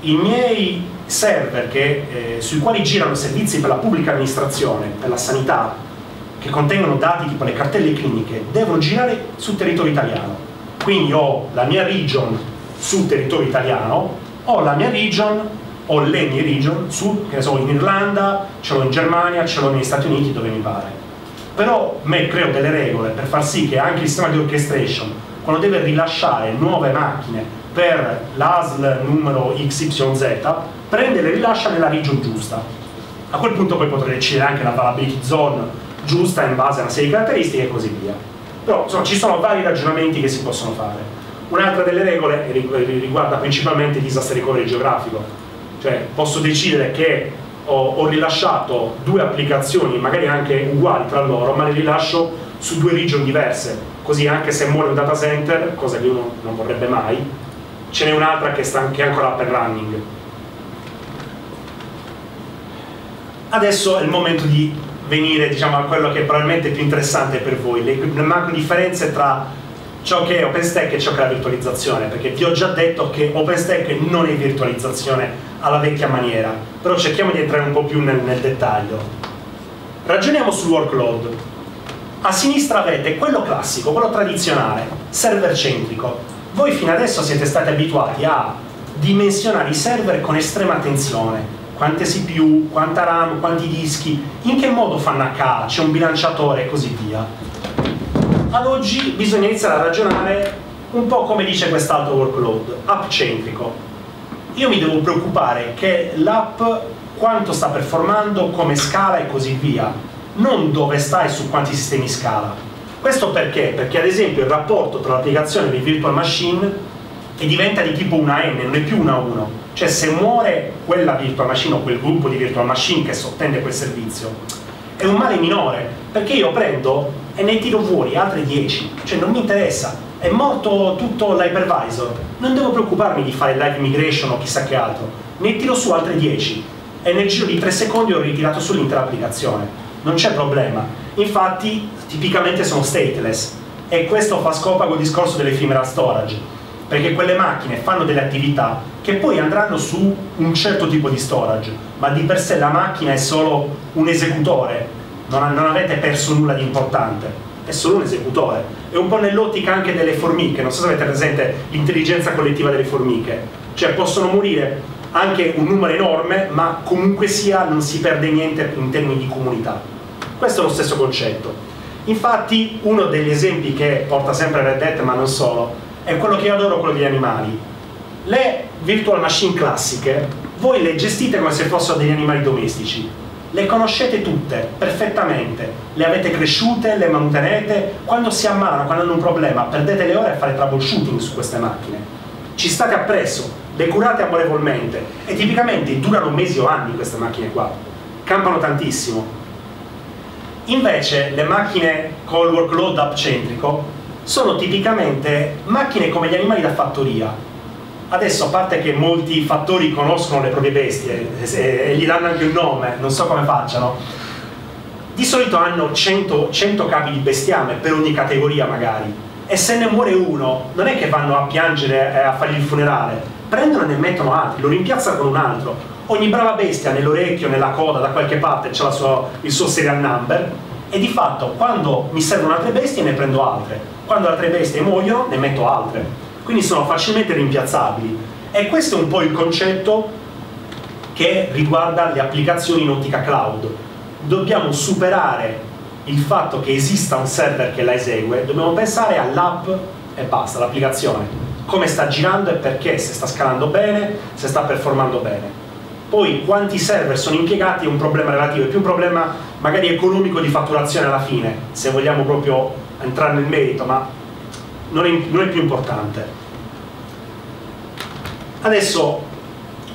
i miei server che, eh, sui quali girano servizi per la pubblica amministrazione, per la sanità, che contengono dati tipo le cartelle cliniche, devono girare sul territorio italiano. Quindi ho la mia region sul territorio italiano, ho la mia region, ho le mie region, su, che ne so, in Irlanda, ce l'ho in Germania, ce l'ho negli Stati Uniti, dove mi pare. però me creo delle regole per far sì che anche il sistema di orchestration, quando deve rilasciare nuove macchine per l'A S L numero X Y Z, prende e le rilascia nella region giusta. A quel punto poi potrei decidere anche la availability zone giusta in base a una serie di caratteristiche e così via. Però insomma, ci sono vari ragionamenti che si possono fare. Un'altra delle regole riguarda principalmente il disaster recovery geografico, cioè posso decidere che ho, ho rilasciato due applicazioni magari anche uguali tra loro, ma le rilascio su due region diverse, così anche se muore un data center, cosa che uno non vorrebbe mai, ce n'è un'altra che, sta, che è ancora up and running. Adesso è il momento di venire, diciamo, a quello che è probabilmente più interessante per voi, le, le macro differenze tra ciò che è OpenStack e ciò che è la virtualizzazione, perché vi ho già detto che OpenStack non è virtualizzazione alla vecchia maniera, però cerchiamo di entrare un po' più nel, nel dettaglio. Ragioniamo sul workload. A sinistra avete quello classico, quello tradizionale, server centrico. Voi fino adesso siete stati abituati a dimensionare i server con estrema attenzione. Quante C P U, quanta RAM, quanti dischi, in che modo fanno H A, c'è un bilanciatore e così via. Ad oggi bisogna iniziare a ragionare un po' come dice quest'altro workload, app-centrico. Io mi devo preoccupare che l'app quanto sta performando, come scala e così via, non dove sta e su quanti sistemi scala. Questo perché? Perché ad esempio il rapporto tra l'applicazione e il virtual machine e diventa di tipo uno a enne, non è più uno a uno. Cioè se muore quella virtual machine o quel gruppo di virtual machine che sottende quel servizio, è un male minore, perché io prendo e ne tiro fuori altre dieci, cioè non mi interessa, è morto tutto l'hypervisor, non devo preoccuparmi di fare live migration o chissà che altro, ne tiro su altre dieci e nel giro di tre secondi ho ritirato su l'intera applicazione, non c'è problema. Infatti tipicamente sono stateless e questo fa scopo il discorso dell'ephemeral storage, perché quelle macchine fanno delle attività che poi andranno su un certo tipo di storage, ma di per sé la macchina è solo un esecutore. Non, non avete perso nulla di importante, è solo un esecutore. È un po' nell'ottica anche delle formiche, non so se avete presente l'intelligenza collettiva delle formiche, cioè possono morire anche un numero enorme, ma comunque sia non si perde niente in termini di comunità. Questo è lo stesso concetto. Infatti uno degli esempi che porta sempre Red Hat, ma non solo, è quello che io adoro, quello degli animali. Le virtual machine classiche voi le gestite come se fossero degli animali domestici. Le conoscete tutte, perfettamente, le avete cresciute, le mantenete, quando si ammalano, quando hanno un problema, perdete le ore a fare troubleshooting su queste macchine. Ci state appresso, le curate amorevolmente e tipicamente durano mesi o anni queste macchine qua, campano tantissimo. Invece le macchine col workload app-centrico sono tipicamente macchine come gli animali da fattoria. Adesso, a parte che molti fattori conoscono le proprie bestie e gli danno anche un nome, non so come facciano, di solito hanno cento capi di bestiame per ogni categoria magari, e se ne muore uno non è che vanno a piangere e a fargli il funerale, prendono e ne mettono altri, lo rimpiazzano con un altro. Ogni brava bestia nell'orecchio, nella coda, da qualche parte c'è il suo serial number, e di fatto quando mi servono altre bestie ne prendo altre, quando altre bestie muoiono ne metto altre. Quindi sono facilmente rimpiazzabili, e questo è un po' il concetto che riguarda le applicazioni in ottica cloud. Dobbiamo superare il fatto che esista un server che la esegue, dobbiamo pensare all'app e basta, all'applicazione, come sta girando e perché, se sta scalando bene, se sta performando bene. Poi quanti server sono impiegati è un problema relativo, è più un problema magari economico di fatturazione alla fine, se vogliamo proprio entrare nel merito, ma non è, non è più importante. Adesso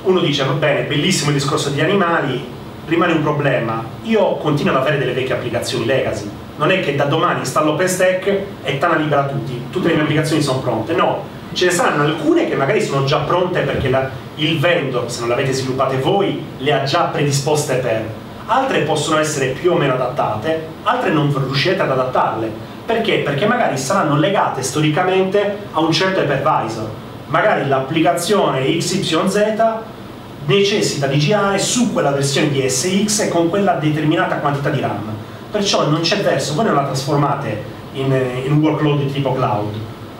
uno dice, va bene, bellissimo il discorso degli animali, rimane un problema. Io continuo ad avere delle vecchie applicazioni legacy. Non è che da domani installo OpenStack e tana libera tutti, tutte le mie applicazioni sono pronte. No, ce ne saranno alcune che magari sono già pronte perché la, il vendor, se non le avete sviluppate voi, le ha già predisposte per. Altre possono essere più o meno adattate, altre non riuscirete ad adattarle. Perché? Perché magari saranno legate storicamente a un certo hypervisor. Magari l'applicazione X Y Z necessita di girare su quella versione di S X e con quella determinata quantità di RAM. Perciò non c'è verso, voi non la trasformate in, in un workload di tipo cloud.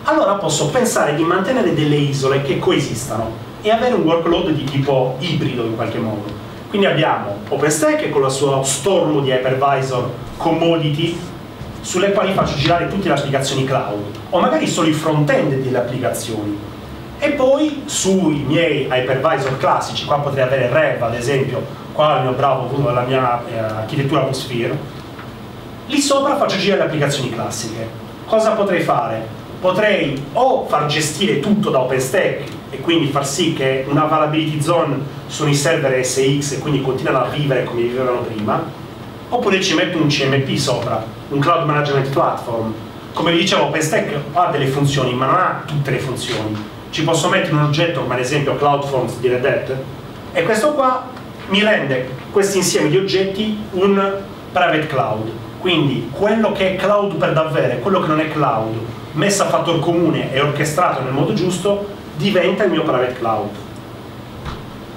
Allora posso pensare di mantenere delle isole che coesistano e avere un workload di tipo ibrido in qualche modo. Quindi abbiamo OpenStack con il suo stormo di hypervisor commodity, sulle quali faccio girare tutte le applicazioni cloud, o magari solo il front-end delle applicazioni, e poi sui miei hypervisor classici. Qua potrei avere Red, ad esempio, qua il mio bravo, la mia eh, architettura OpenSphere. Lì sopra faccio girare le applicazioni classiche. Cosa potrei fare? Potrei o far gestire tutto da OpenStack e quindi far sì che una availability zone sono i server S X e quindi continuano a vivere come vivevano prima, oppure ci metto un C M P sopra, un Cloud Management Platform. Come vi dicevo, OpenStack ha delle funzioni, ma non ha tutte le funzioni. Ci posso mettere un oggetto, come ad esempio Cloud Forms di Red Hat, e questo qua mi rende questo insieme di oggetti un private cloud. Quindi quello che è cloud per davvero, quello che non è cloud, messo a fattor comune e orchestrato nel modo giusto, diventa il mio private cloud.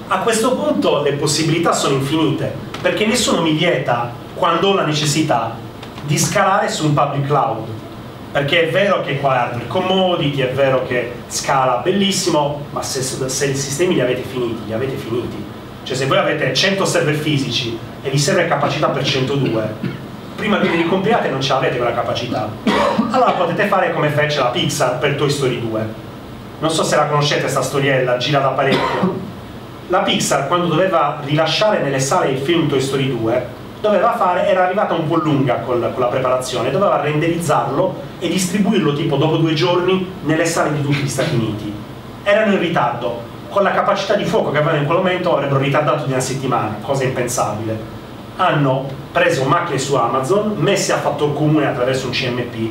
A questo punto le possibilità sono infinite, perché nessuno mi vieta, quando ho la necessità, di scalare su un public cloud. Perché è vero che qua è hardware commodity, è vero che scala bellissimo, ma se, se i sistemi li avete finiti, li avete finiti. Cioè se voi avete cento server fisici e vi serve capacità per centodue, prima che vi ricompriate non ce l'avete quella capacità. Allora potete fare come fece la Pixar per Toy Story due. Non so se la conoscete questa storiella, gira da parecchio. La Pixar, quando doveva rilasciare nelle sale il film Toy Story due, doveva fare, era arrivata un po' lunga col, con la preparazione, doveva renderizzarlo e distribuirlo tipo dopo due giorni nelle sale di tutti gli Stati Uniti. Erano in ritardo, con la capacità di fuoco che avevano in quel momento avrebbero ritardato di una settimana, cosa impensabile. Hanno preso macchine su Amazon, messe a fattor comune attraverso un C M P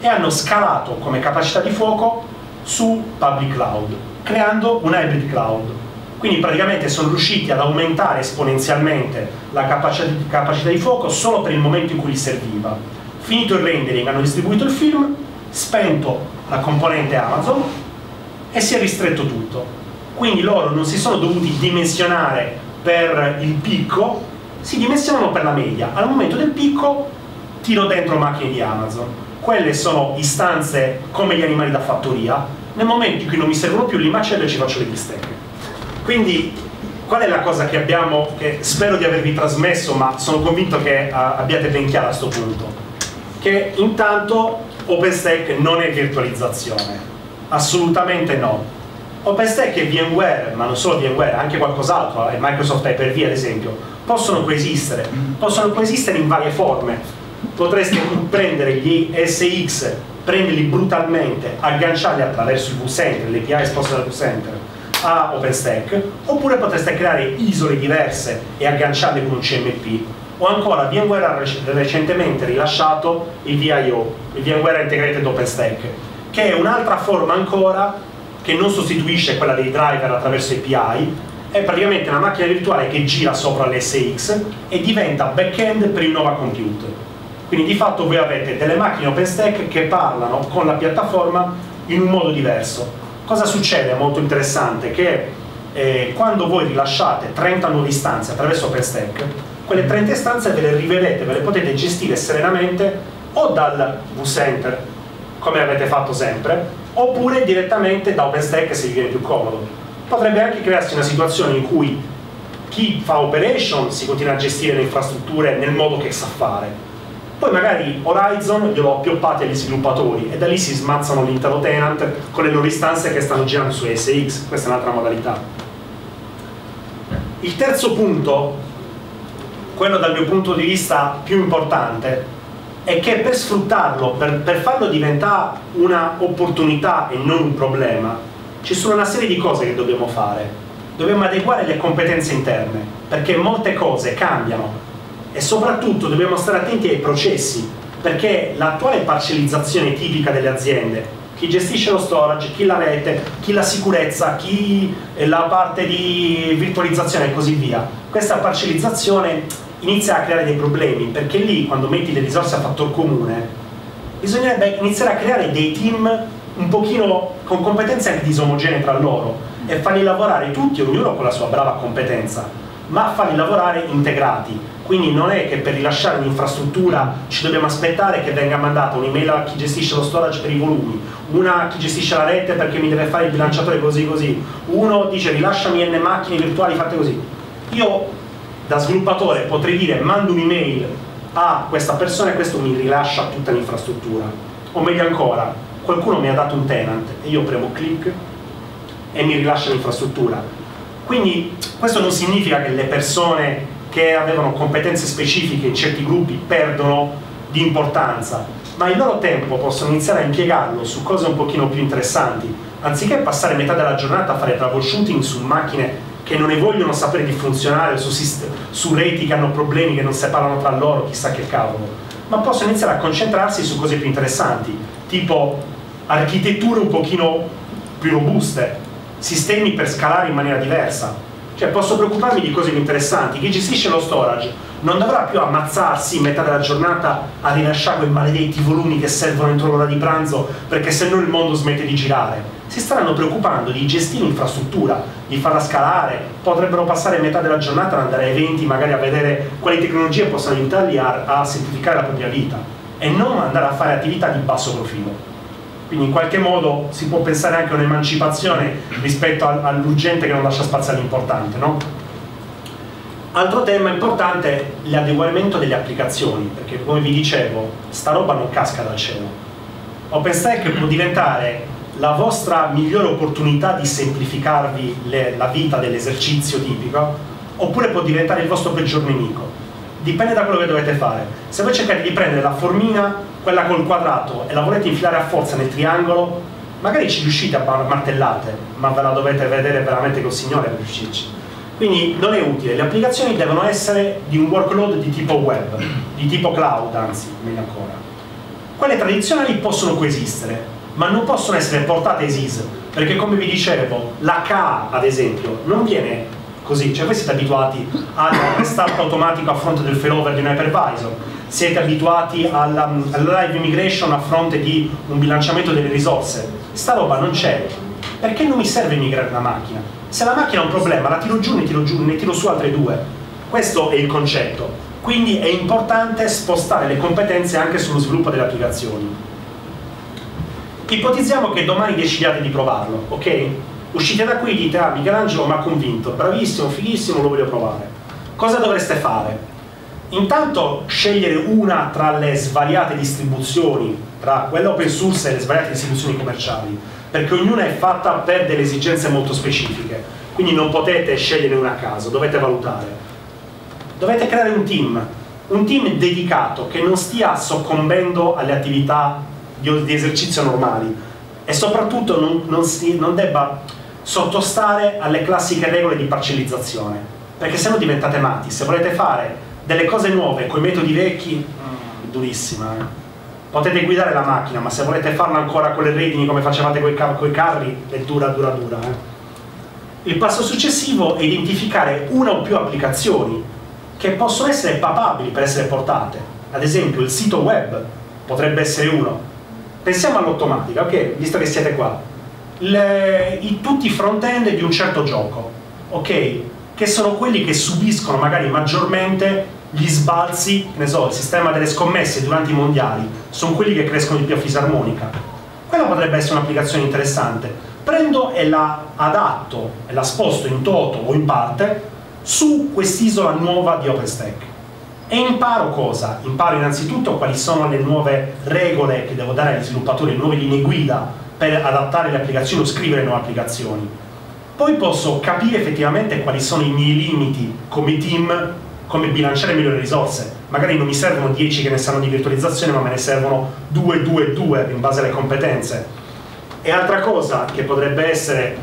e hanno scalato come capacità di fuoco su public cloud, creando un hybrid cloud. Quindi praticamente sono riusciti ad aumentare esponenzialmente la capacità di fuoco solo per il momento in cui gli serviva. Finito il rendering, hanno distribuito il film, spento la componente Amazon e si è ristretto tutto. Quindi loro non si sono dovuti dimensionare per il picco, si dimensionano per la media. Al momento del picco tiro dentro macchine di Amazon. Quelle sono istanze come gli animali da fattoria. Nel momento in cui non mi servono più li macello e ci faccio le bistecche. Quindi qual è la cosa che abbiamo, che spero di avervi trasmesso, ma sono convinto che a, abbiate ben chiara a questo punto? Che intanto OpenStack non è virtualizzazione. Assolutamente no. OpenStack e VMware, ma non solo VMware, anche qualcos'altro, e Microsoft Hyper-V ad esempio, possono coesistere, possono coesistere in varie forme. Potreste prendere gli S X, prenderli brutalmente, agganciarli attraverso il vCenter, le A P I esposte dal vCenter, a OpenStack, oppure potreste creare isole diverse e agganciarle con un C M P, o ancora VMware ha recentemente rilasciato il V I O, il VMware Integrated OpenStack, che è un'altra forma ancora che non sostituisce quella dei driver attraverso A P I, è praticamente una macchina virtuale che gira sopra l'S X e diventa back-end per il Nova Compute. Quindi di fatto voi avete delle macchine OpenStack che parlano con la piattaforma in un modo diverso. Cosa succede? È molto interessante che eh, quando voi rilasciate trenta nuove istanze attraverso OpenStack, quelle trenta istanze ve le rivedete, ve le potete gestire serenamente o dal vCenter, come avete fatto sempre, oppure direttamente da OpenStack se vi viene più comodo. Potrebbe anche crearsi una situazione in cui chi fa operation si continua a gestire le infrastrutture nel modo che sa fare. Poi magari Horizon glielo appioppate agli sviluppatori e da lì si smazzano l'intero tenant con le loro istanze che stanno girando su S X. Questa è un'altra modalità. Il terzo punto, quello dal mio punto di vista più importante, è che per sfruttarlo, per, per farlo diventare un'opportunità e non un problema, ci sono una serie di cose che dobbiamo fare. Dobbiamo adeguare le competenze interne, perché molte cose cambiano e soprattutto dobbiamo stare attenti ai processi, perché l'attuale parcellizzazione tipica delle aziende, chi gestisce lo storage, chi la rete, chi la sicurezza, chi la parte di virtualizzazione e così via, questa parcellizzazione inizia a creare dei problemi, perché lì quando metti le risorse a fattor comune bisognerebbe iniziare a creare dei team un pochino con competenze anche disomogenee tra loro e farli lavorare tutti, ognuno con la sua brava competenza, ma farli lavorare integrati. Quindi non è che per rilasciare un'infrastruttura ci dobbiamo aspettare che venga mandata un'email a chi gestisce lo storage per i volumi, una a chi gestisce la rete perché mi deve fare il bilanciatore così così, uno dice rilasciami n macchine virtuali fatte così. Io da sviluppatore potrei dire mando un'email a questa persona e questo mi rilascia tutta l'infrastruttura. O meglio ancora, qualcuno mi ha dato un tenant e io premo click e mi rilascia l'infrastruttura. Quindi questo non significa che le persone che avevano competenze specifiche in certi gruppi perdono di importanza, ma il loro tempo possono iniziare a impiegarlo su cose un pochino più interessanti, anziché passare metà della giornata a fare troubleshooting su macchine che non ne vogliono sapere di funzionare, su, su reti che hanno problemi, che non separano tra loro, chissà che cavolo, ma possono iniziare a concentrarsi su cose più interessanti, tipo architetture un pochino più robuste, sistemi per scalare in maniera diversa. Cioè posso preoccuparmi di cose più interessanti. Chi gestisce lo storage non dovrà più ammazzarsi in metà della giornata a rilasciare quei maledetti volumi che servono entro l'ora di pranzo, perché se no il mondo smette di girare. Si staranno preoccupando di gestire l'infrastruttura, di farla scalare, potrebbero passare metà della giornata ad andare a eventi, magari a vedere quali tecnologie possono aiutarli a, a semplificare la propria vita, e non andare a fare attività di basso profilo. Quindi in qualche modo si può pensare anche a un'emancipazione rispetto all'urgente che non lascia spazio all'importante, no? Altro tema importante è l'adeguamento delle applicazioni, perché come vi dicevo, sta roba non casca dal cielo. OpenStack può diventare la vostra migliore opportunità di semplificarvi le, la vita dell'esercizio tipico, oppure può diventare il vostro peggior nemico. Dipende da quello che dovete fare. Se voi cercate di prendere la formina, quella col quadrato, e la volete infilare a forza nel triangolo, magari ci riuscite a martellate, ma ve la dovete vedere veramente col signore per riuscirci. Quindi non è utile. Le applicazioni devono essere di un workload di tipo web, di tipo cloud, anzi, meglio ancora. Quelle tradizionali possono coesistere, ma non possono essere portate as is, perché come vi dicevo, la K A, ad esempio, non viene così, cioè voi siete abituati al restart automatico a fronte del failover di un hypervisor, siete abituati alla, alla live migration a fronte di un bilanciamento delle risorse. Sta roba non c'è, perché non mi serve migrare una macchina? Se la macchina ha un problema, la tiro giù, ne tiro giù, ne tiro su altre due. Questo è il concetto. Quindi è importante spostare le competenze anche sullo sviluppo delle applicazioni. Ipotizziamo che domani decidiate di provarlo, ok? Uscite da qui e dite, ah, Michelangelo mi ha convinto, bravissimo, fighissimo, lo voglio provare. Cosa dovreste fare? Intanto scegliere una tra le svariate distribuzioni, tra quella open source e le svariate distribuzioni commerciali, perché ognuna è fatta per delle esigenze molto specifiche, quindi non potete scegliere una a caso, dovete valutare. Dovete creare un team, un team dedicato che non stia soccombendo alle attività di, di esercizio normali, e soprattutto non, non, si, non debba sottostare alle classiche regole di parcellizzazione, perché se no diventate matti. Se volete fare delle cose nuove con i metodi vecchi, mm, durissima, eh? Potete guidare la macchina, ma se volete farla ancora con le redini come facevate con i carri, è dura, dura, dura. Eh? Il passo successivo è identificare una o più applicazioni che possono essere papabili per essere portate. Ad esempio il sito web potrebbe essere uno. Pensiamo all'automatica, ok? Visto che siete qua. Le, i, tutti i front-end di un certo gioco, ok? Che sono quelli che subiscono magari maggiormente gli sbalzi, ne so, il sistema delle scommesse durante i mondiali, sono quelli che crescono di più a fisarmonica. Quella potrebbe essere un'applicazione interessante. Prendo e la adatto, e la sposto in toto o in parte, su quest'isola nuova di OpenStack. E imparo cosa? Imparo innanzitutto quali sono le nuove regole che devo dare agli sviluppatori, le nuove linee guida per adattare le applicazioni o scrivere nuove applicazioni. Poi posso capire effettivamente quali sono i miei limiti come team, come bilanciare meglio le risorse. Magari non mi servono dieci che ne sanno di virtualizzazione, ma me ne servono due, due, due in base alle competenze. E altra cosa che potrebbe essere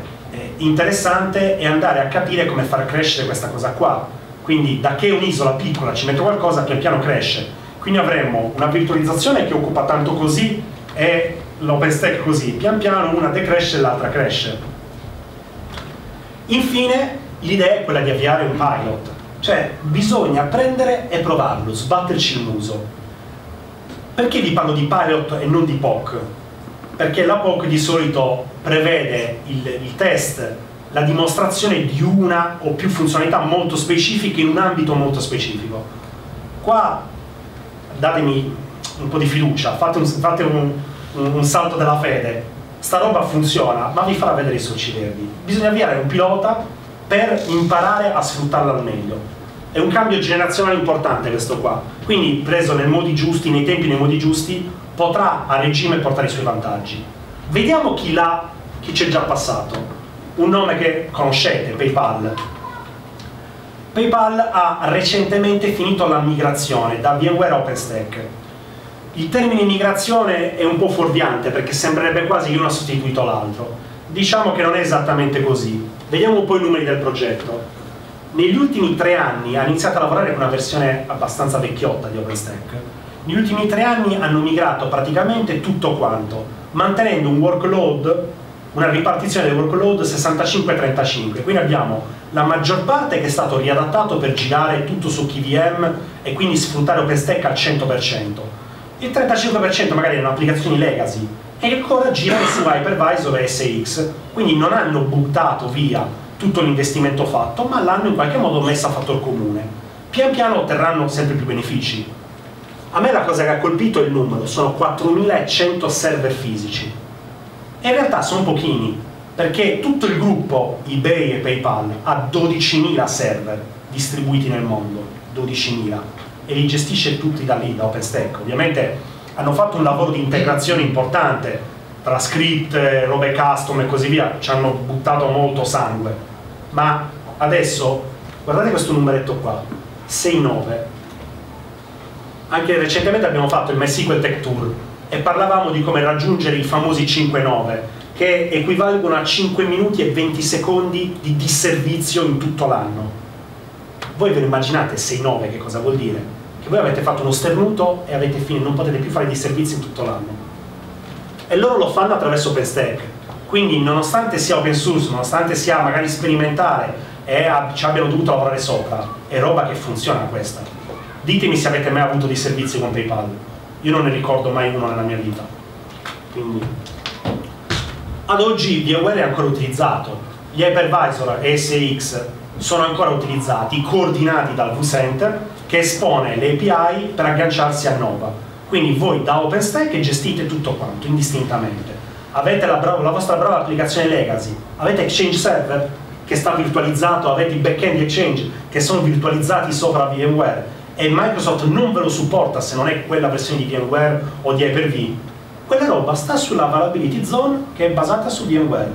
interessante è andare a capire come far crescere questa cosa qua. Quindi da che un'isola piccola ci metto qualcosa, pian piano cresce. Quindi avremo una virtualizzazione che occupa tanto così e l'OpenStack così. Pian piano una decresce e l'altra cresce. Infine, l'idea è quella di avviare un pilot. Cioè bisogna prendere e provarlo, sbatterci il muso. Perché vi parlo di pilot e non di P O C? Perché la P O C di solito prevede il, il test, la dimostrazione di una o più funzionalità molto specifiche in un ambito molto specifico. Qua datemi un po' di fiducia, fate un, fate un, un, un salto della fede. Sta roba funziona, ma vi farà vedere i sorci verdi. Bisogna avviare un pilota per imparare a sfruttarla al meglio. è un cambio generazionale importante questo qua, quindi preso nei modi giusti, nei tempi, nei modi giusti, potrà a regime portare i suoi vantaggi. Vediamo chi l'ha, chi c'è già passato. Un nome che conoscete, PayPal. PayPal ha recentemente finito la migrazione da VMware a OpenStack. Il termine migrazione è un po' fuorviante perché sembrerebbe quasi che uno ha sostituito l'altro. Diciamo che non è esattamente così. Vediamo un po' i numeri del progetto. Negli ultimi tre anni ha iniziato a lavorare con una versione abbastanza vecchiotta di OpenStack. Negli ultimi tre anni hanno migrato praticamente tutto quanto, mantenendo un workload, una ripartizione del workload sessantacinque trentacinque, quindi abbiamo la maggior parte che è stato riadattato per girare tutto su K V M e quindi sfruttare OpenStack al cento per cento. Il trentacinque per cento magari erano applicazioni legacy e ancora girano su Hypervisor e S X, quindi non hanno buttato via tutto l'investimento fatto, ma l'hanno in qualche modo messo a fattor comune. Pian piano otterranno sempre più benefici. A me la cosa che ha colpito è il numero, sono quattromilacento server fisici. E in realtà sono pochini, perché tutto il gruppo eBay e PayPal ha dodicimila server distribuiti nel mondo, dodicimila, e li gestisce tutti da lì, da OpenStack. Ovviamente hanno fatto un lavoro di integrazione importante, tra script, robe custom e così via, ci hanno buttato molto sangue. Ma adesso, guardate questo numeretto qua, sei nove. Anche recentemente abbiamo fatto il MySQL Tech Tour e parlavamo di come raggiungere i famosi cinque nove, che equivalgono a cinque minuti e venti secondi di disservizio in tutto l'anno. Voi ve lo immaginate sei nove che cosa vuol dire? Che voi avete fatto uno sternuto e avete finito, non potete più fare disservizi in tutto l'anno. E loro lo fanno attraverso OpenStack, quindi nonostante sia open source, nonostante sia magari sperimentale e ci abbiano dovuto lavorare sopra, è roba che funziona questa. Ditemi se avete mai avuto dei servizi con PayPal, io non ne ricordo mai uno nella mia vita. Quindi, ad oggi VMware è ancora utilizzato, gli hypervisor e S X sono ancora utilizzati, coordinati dal vCenter che espone le A P I per agganciarsi a Nova. Quindi voi da OpenStack gestite tutto quanto, indistintamente. Avete la, la vostra brava applicazione legacy, avete Exchange Server che sta virtualizzato, avete i backend Exchange che sono virtualizzati sopra VMware e Microsoft non ve lo supporta se non è quella versione di VMware o di Hyper-V. Quella roba sta sulla Availability Zone che è basata su VMware.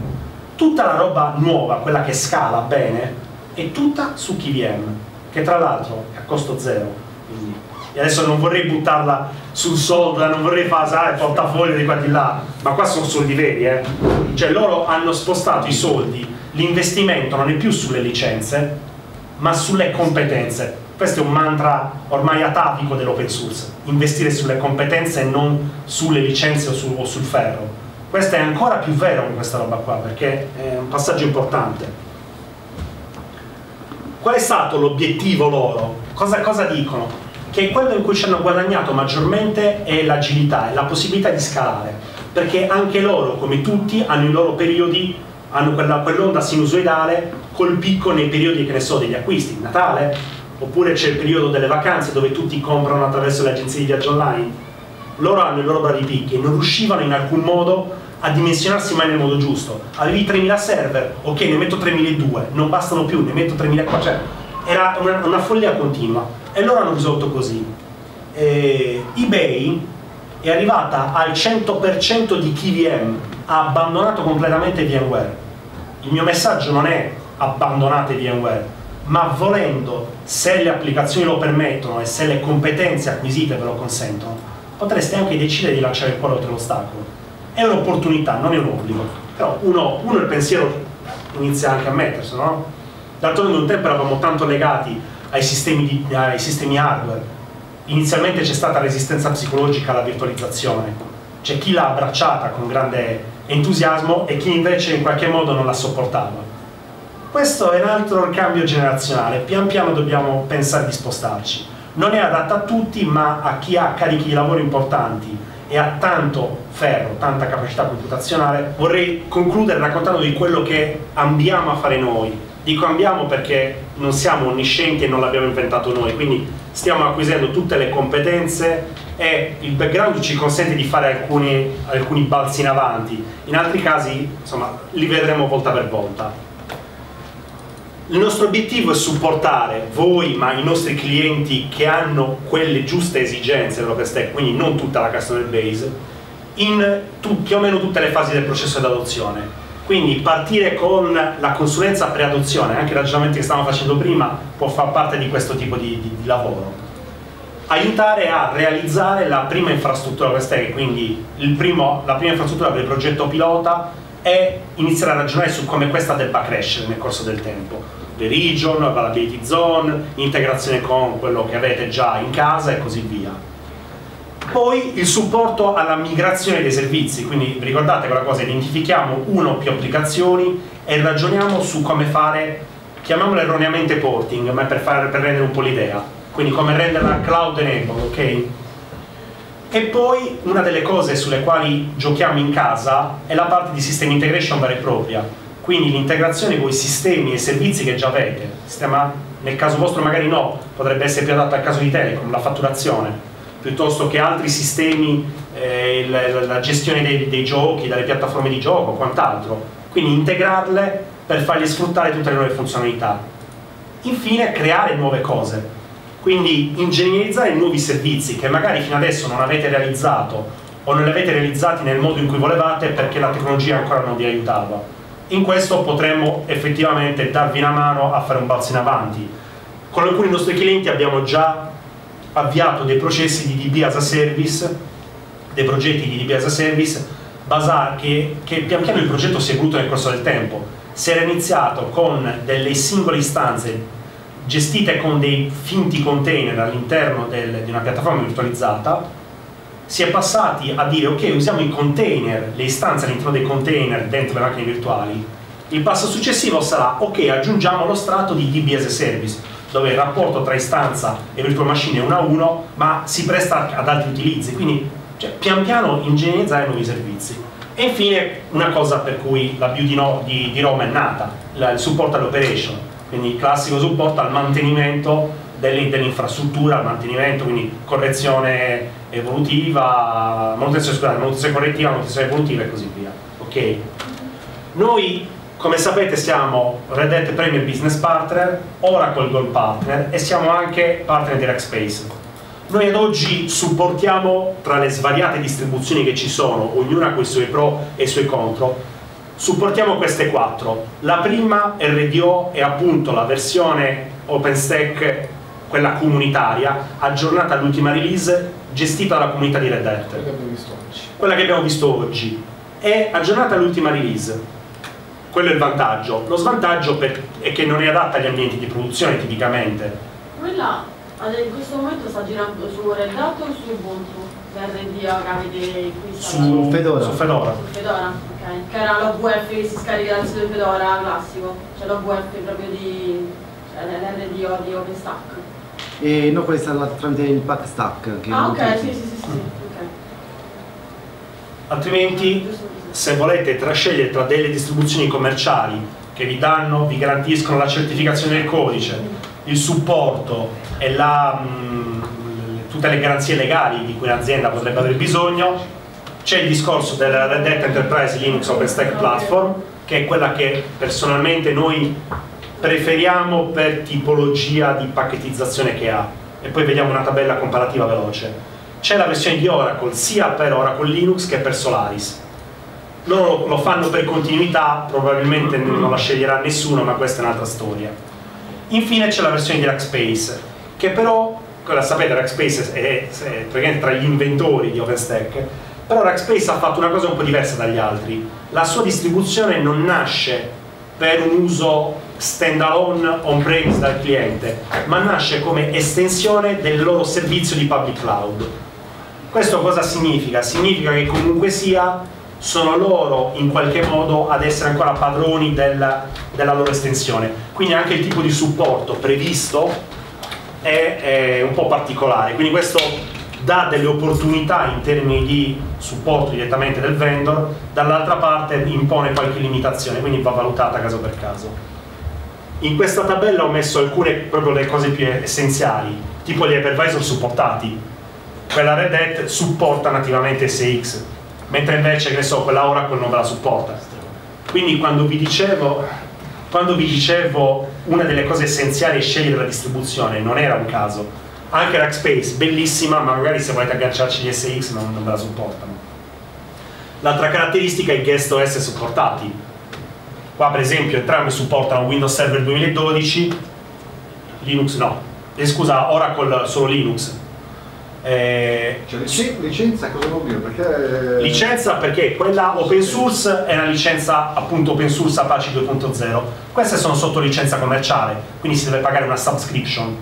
Tutta la roba nuova, quella che scala bene, è tutta su K V M, che tra l'altro è a costo zero. E adesso non vorrei buttarla sul soldo, non vorrei fare il portafoglio di qua di là, ma qua sono soldi veri, eh? Cioè loro hanno spostato i soldi, l'investimento non è più sulle licenze, ma sulle competenze. Questo è un mantra ormai atavico dell'open source, investire sulle competenze e non sulle licenze o, su, o sul ferro. Questo è ancora più vero con questa roba qua, perché è un passaggio importante. Qual è stato l'obiettivo loro? Cosa, cosa dicono? Che quello in cui ci hanno guadagnato maggiormente è l'agilità, è la possibilità di scalare, perché anche loro, come tutti, hanno i loro periodi, hanno quell'onda sinusoidale col picco nei periodi, che ne so, degli acquisti, Natale, oppure c'è il periodo delle vacanze dove tutti comprano attraverso le agenzie di viaggio online. Loro hanno i loro bravi picchi e non riuscivano in alcun modo a dimensionarsi mai nel modo giusto. Avevi tremila server, ok, ne metto tremiladuecento, non bastano più, ne metto tremilaquattrocento. Era una, una follia continua. E loro hanno risolto così. Eh, eBay è arrivata al cento per cento di K V M, ha abbandonato completamente VMware. Il mio messaggio non è abbandonate VMware, ma volendo, se le applicazioni lo permettono e se le competenze acquisite ve lo consentono, potreste anche decidere di lanciare il cuore oltre l'ostacolo. È un'opportunità, non è un obbligo. Però uno, uno il pensiero inizia anche a mettersi, no? D'altronde un tempo eravamo tanto legati Ai sistemi, di, ai sistemi hardware. Inizialmente c'è stata resistenza psicologica alla virtualizzazione, c'è chi l'ha abbracciata con grande entusiasmo e chi invece in qualche modo non la sopportava. Questo è un altro cambio generazionale, pian piano dobbiamo pensare di spostarci. Non è adatta a tutti, ma a chi ha carichi di lavoro importanti e ha tanto ferro, tanta capacità computazionale. Vorrei concludere raccontando di quello che ambiamo a fare noi. Dico ambiamo perché non siamo onniscienti e non l'abbiamo inventato noi, quindi stiamo acquisendo tutte le competenze e il background ci consente di fare alcuni, alcuni balzi in avanti. In altri casi, insomma, li vedremo volta per volta. Il nostro obiettivo è supportare voi, ma i nostri clienti che hanno quelle giuste esigenze dell'OpenStack, quindi non tutta la customer base, in tu, più o meno tutte le fasi del processo di adozione. Quindi partire con la consulenza pre-adozione, anche i ragionamenti che stavamo facendo prima, può far parte di questo tipo di, di, di lavoro. Aiutare a realizzare la prima infrastruttura OpenStack, quindi il primo, la prima infrastruttura del progetto pilota, e iniziare a ragionare su come questa debba crescere nel corso del tempo. Le region, availability zone, integrazione con quello che avete già in casa e così via. Poi il supporto alla migrazione dei servizi, quindi vi ricordate quella cosa, identifichiamo una o più applicazioni e ragioniamo su come fare, chiamiamolo erroneamente porting, ma per, fare, per rendere un po' l'idea, quindi come renderla cloud enabled, ok? E poi una delle cose sulle quali giochiamo in casa è la parte di system integration vera e propria, quindi l'integrazione con i sistemi e servizi che già avete, sistema, nel caso vostro magari no, potrebbe essere più adatto al caso di Telecom, la fatturazione, piuttosto che altri sistemi, eh, la, la gestione dei, dei giochi, dalle piattaforme di gioco, quant'altro. Quindi integrarle per fargli sfruttare tutte le nuove funzionalità. Infine, creare nuove cose. Quindi ingegnerizzare nuovi servizi che magari fino adesso non avete realizzato o non li avete realizzati nel modo in cui volevate perché la tecnologia ancora non vi aiutava. In questo potremmo effettivamente darvi una mano a fare un balzo in avanti. Con alcuni dei nostri clienti abbiamo già avviato dei processi di D B as a service, dei progetti di D B as a service, basati che, che pian piano il progetto si è evoluto nel corso del tempo. Si era iniziato con delle singole istanze gestite con dei finti container all'interno di una piattaforma virtualizzata, si è passati a dire ok, usiamo i container, le istanze all'interno dei container dentro le macchine virtuali. Il passo successivo sarà ok, aggiungiamo lo strato di D B as a service, dove il rapporto tra istanza e virtual machine è uno a uno, ma si presta ad altri utilizzi, quindi cioè, pian piano ingegnerizzare nuovi servizi. E infine una cosa per cui la beauty no, di, di Roma è nata, la, il supporto all'operation, quindi il classico supporto al mantenimento dell'infrastruttura, al mantenimento, quindi correzione evolutiva, manutenzione, scusate, manutenzione correttiva, manutenzione evolutiva e così via. Ok? Noi, come sapete, siamo Red Hat Premier Business Partner, Oracle Gold Partner e siamo anche partner di Rackspace. Noi ad oggi supportiamo, tra le svariate distribuzioni che ci sono, ognuna con i suoi pro e i suoi contro, supportiamo queste quattro. La prima, R D O, è appunto la versione OpenStack, quella comunitaria, aggiornata all'ultima release, gestita dalla comunità di Red Hat. Quella che abbiamo visto oggi. Quella che abbiamo visto oggi è aggiornata all'ultima release. Quello è il vantaggio. Lo svantaggio per, è che non è adatta agli ambienti di produzione tipicamente. Quella in questo momento sta girando su Red Hat o su Ubuntu? R D O che avete qui su Fedora. Su Fedora. Su Fedora, ok. Che era l'O V F che si scarica dal sito Fedora classico. Cioè l'O V F proprio di cioè l'R D O di OpenStack. E no, questa è la, tramite il pack stack. Che ah, ok, sì, sì, sì, sì, mm. ok. Altrimenti, se volete trascegliere tra delle distribuzioni commerciali che vi danno, vi garantiscono la certificazione del codice, il supporto e la, mh, tutte le garanzie legali di cui l'azienda potrebbe avere bisogno, c'è il discorso della Red Hat Enterprise Linux OpenStack Platform, che è quella che personalmente noi preferiamo per tipologia di pacchettizzazione che ha, e poi vediamo una tabella comparativa veloce. C'è la versione di Oracle sia per Oracle Linux che per Solaris. Loro lo fanno per continuità, probabilmente non la sceglierà nessuno, ma questa è un'altra storia. Infine c'è la versione di Rackspace, che però, come sapete, Rackspace è, è praticamente tra gli inventori di OpenStack, però Rackspace ha fatto una cosa un po' diversa dagli altri. La sua distribuzione non nasce per un uso standalone on-premise dal cliente, ma nasce come estensione del loro servizio di public cloud. Questo cosa significa? Significa che comunque sia sono loro in qualche modo ad essere ancora padroni del, della loro estensione, quindi anche il tipo di supporto previsto è, è un po' particolare, quindi questo dà delle opportunità in termini di supporto direttamente del vendor, dall'altra parte impone qualche limitazione, quindi va valutata caso per caso. In questa tabella ho messo alcune proprio le cose più essenziali, tipo gli hypervisor supportati. Quella Red Hat supporta nativamente S X, mentre invece, che ne so, quella Oracle non ve la supporta. Quindi quando vi dicevo, quando vi dicevo una delle cose essenziali è scegliere la distribuzione, non era un caso. Anche Rackspace, bellissima, ma magari se volete agganciarci gli S X non, non ve la supportano. L'altra caratteristica è i guest O S supportati. Qua per esempio entrambi supportano Windows Server duemiladodici, Linux no, eh, scusa, Oracle solo Linux. Eh, cioè, sì, licenza cosa vuol dire? Perché... licenza perché quella open source è una licenza appunto open source Apache due punto zero, queste sono sotto licenza commerciale, quindi si deve pagare una subscription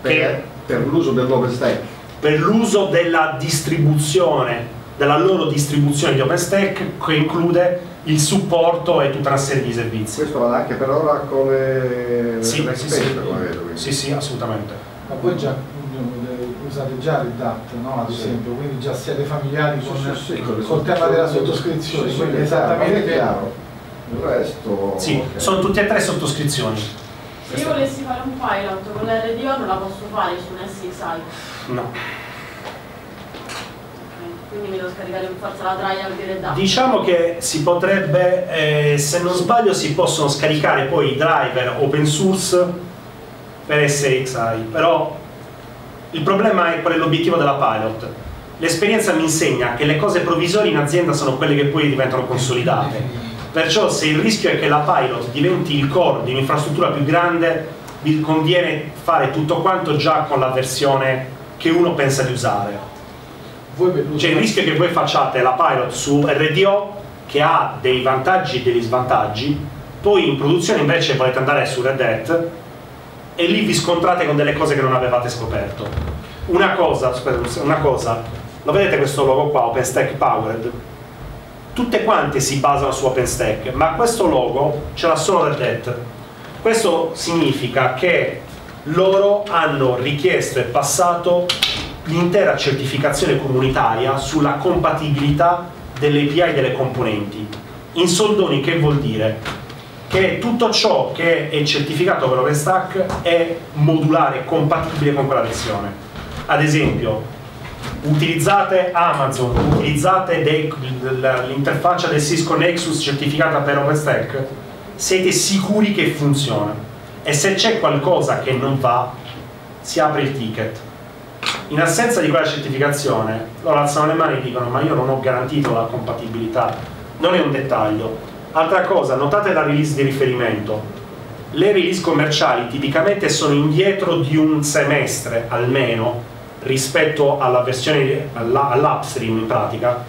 per, per l'uso dell'OpenStack, per l'uso della distribuzione, della loro distribuzione di OpenStack, che include il supporto e tutta una serie di servizi. Questo vale anche per ora come sì, sì, sì. Come sì, sì, assolutamente. Ma voi già usate già Red Hat, no? Ad esempio, sì. Quindi già siete familiari sì, con, sì, sì, col sì, tema sì, della sottoscrizione, sì, quindi sì, esattamente è chiaro. Il resto... sì, okay. Sono tutte e tre sottoscrizioni. Se io volessi fare un pilot con l'R D O non la posso fare su un S X I? No. Okay. Quindi mi devo scaricare per forza la trial di Red Hat. Diciamo che si potrebbe, eh, se non sbaglio, si possono scaricare poi i driver open source per S X I, però... il problema è qual è l'obiettivo della pilot. L'esperienza mi insegna che le cose provvisorie in azienda sono quelle che poi diventano consolidate. Perciò se il rischio è che la pilot diventi il core di un'infrastruttura più grande, vi conviene fare tutto quanto già con la versione che uno pensa di usare. Cioè il rischio è che voi facciate la pilot su R D O, che ha dei vantaggi e degli svantaggi, poi in produzione invece volete andare su Red Hat, e lì vi scontrate con delle cose che non avevate scoperto. Una cosa, scusate, una cosa, lo vedete questo logo qua, OpenStack Powered? Tutte quante si basano su OpenStack, ma questo logo ce l'ha solo Red Hat. Questo significa che loro hanno richiesto e passato l'intera certificazione comunitaria sulla compatibilità delle A P I delle componenti. In soldoni che vuol dire? Che tutto ciò che è certificato per OpenStack è modulare, compatibile con quella versione. Ad esempio, utilizzate Amazon, utilizzate l'interfaccia del Cisco Nexus certificata per OpenStack, siete sicuri che funziona. E se c'è qualcosa che non va, si apre il ticket. In assenza di quella certificazione, loro alzano le mani e dicono ma io non ho garantito la compatibilità. Non è un dettaglio. Altra cosa, notate la release di riferimento. Le release commerciali tipicamente sono indietro di un semestre almeno rispetto alla versione all'upstream in pratica,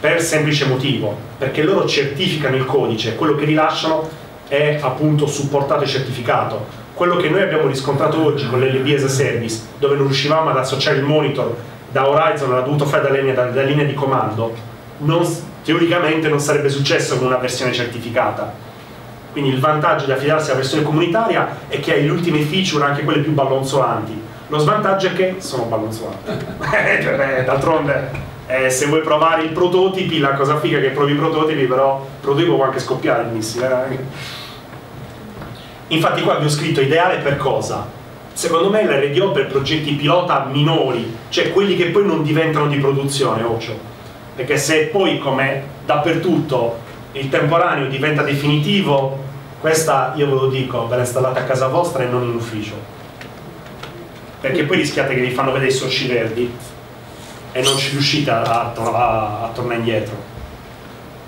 per semplice motivo, perché loro certificano il codice, quello che rilasciano è appunto supportato e certificato. Quello che noi abbiamo riscontrato oggi con l'L B as a service, dove non riuscivamo ad associare il monitor da Horizon, l'ha dovuto fare da linea, da, da linea di comando, non... teoricamente non sarebbe successo con una versione certificata. Quindi il vantaggio di affidarsi alla versione comunitaria è che hai le ultime feature, anche quelle più ballonzolanti. Lo svantaggio è che sono ballonzolanti. D'altronde, eh, se vuoi provare i prototipi, la cosa figa è che provi i prototipi, però il prototipo può anche scoppiare il missile. Infatti qua vi ho scritto ideale per cosa? Secondo me l'R D O per progetti pilota minori, cioè quelli che poi non diventano di produzione, ocio. Perché se poi, come dappertutto, il temporaneo diventa definitivo, questa, io ve lo dico, ve la installate a casa vostra e non in ufficio. Perché poi rischiate che vi fanno vedere i sorci verdi e non ci riuscite a, a, a, a tornare indietro.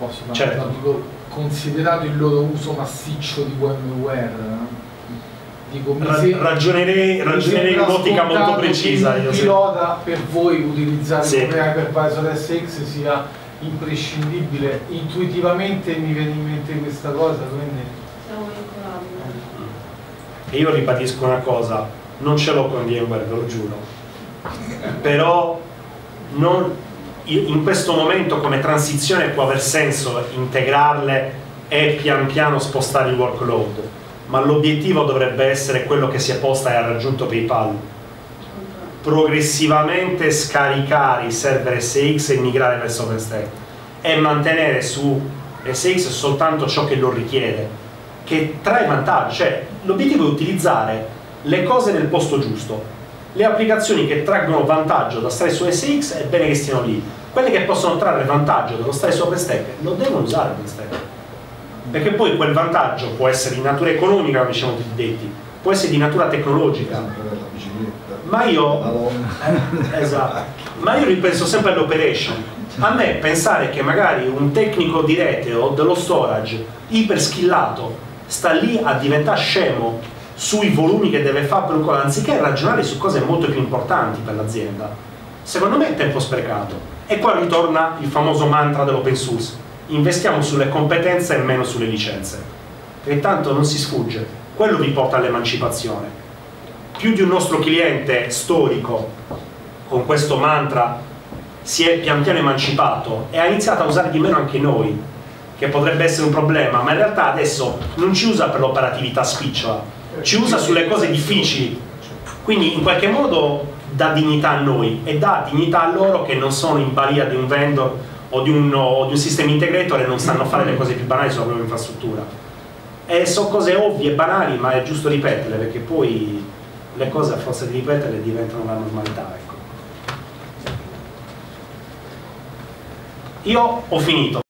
Posso certo. No, dico, considerato il loro uso massiccio di VMware, no? Dico, Ra se... ragionerei, ragionerei in un'ottica molto precisa. Il pilota per voi utilizzare sì. Come Hypervisor S X sia imprescindibile, intuitivamente mi viene in mente questa cosa, quindi e io ribadisco una cosa, non ce l'ho con VMware, ve lo giuro, però non, in questo momento come transizione può aver senso integrarle e pian piano spostare il workload, ma l'obiettivo dovrebbe essere quello che si è posta e ha raggiunto PayPal, progressivamente scaricare i server S X e migrare verso OpenStack e mantenere su S X soltanto ciò che lo richiede, che trae vantaggi, cioè l'obiettivo è utilizzare le cose nel posto giusto, le applicazioni che traggono vantaggio da stare su S X è bene che stiano lì, quelle che possono trarre vantaggio dallo stare su OpenStack lo devono usare OpenStack. perché poi quel vantaggio può essere di natura economica, come diciamo tutti detti, può essere di natura tecnologica, ma io eh, esatto, ma io ripenso sempre all'operation. A me pensare che magari un tecnico di rete o dello storage iper skillato sta lì a diventare scemo sui volumi che deve fare per un colo, anziché ragionare su cose molto più importanti per l'azienda, secondo me è tempo sprecato. E qua ritorna il famoso mantra dell'open source: investiamo sulle competenze e meno sulle licenze, perché tanto non si sfugge, quello vi porta all'emancipazione. Più di un nostro cliente storico con questo mantra si è pian piano emancipato e ha iniziato a usare di meno anche noi, che potrebbe essere un problema, ma in realtà adesso non ci usa per l'operatività spicciola, ci usa sulle cose difficili, quindi in qualche modo dà dignità a noi e dà dignità a loro, che non sono in balia di un vendor o di un, o di un sistema integrator e non sanno fare le cose più banali sulla propria infrastruttura. E sono cose ovvie, banali, ma è giusto ripeterle, perché poi le cose a forza di ripeterle diventano una normalità, ecco. Io ho finito.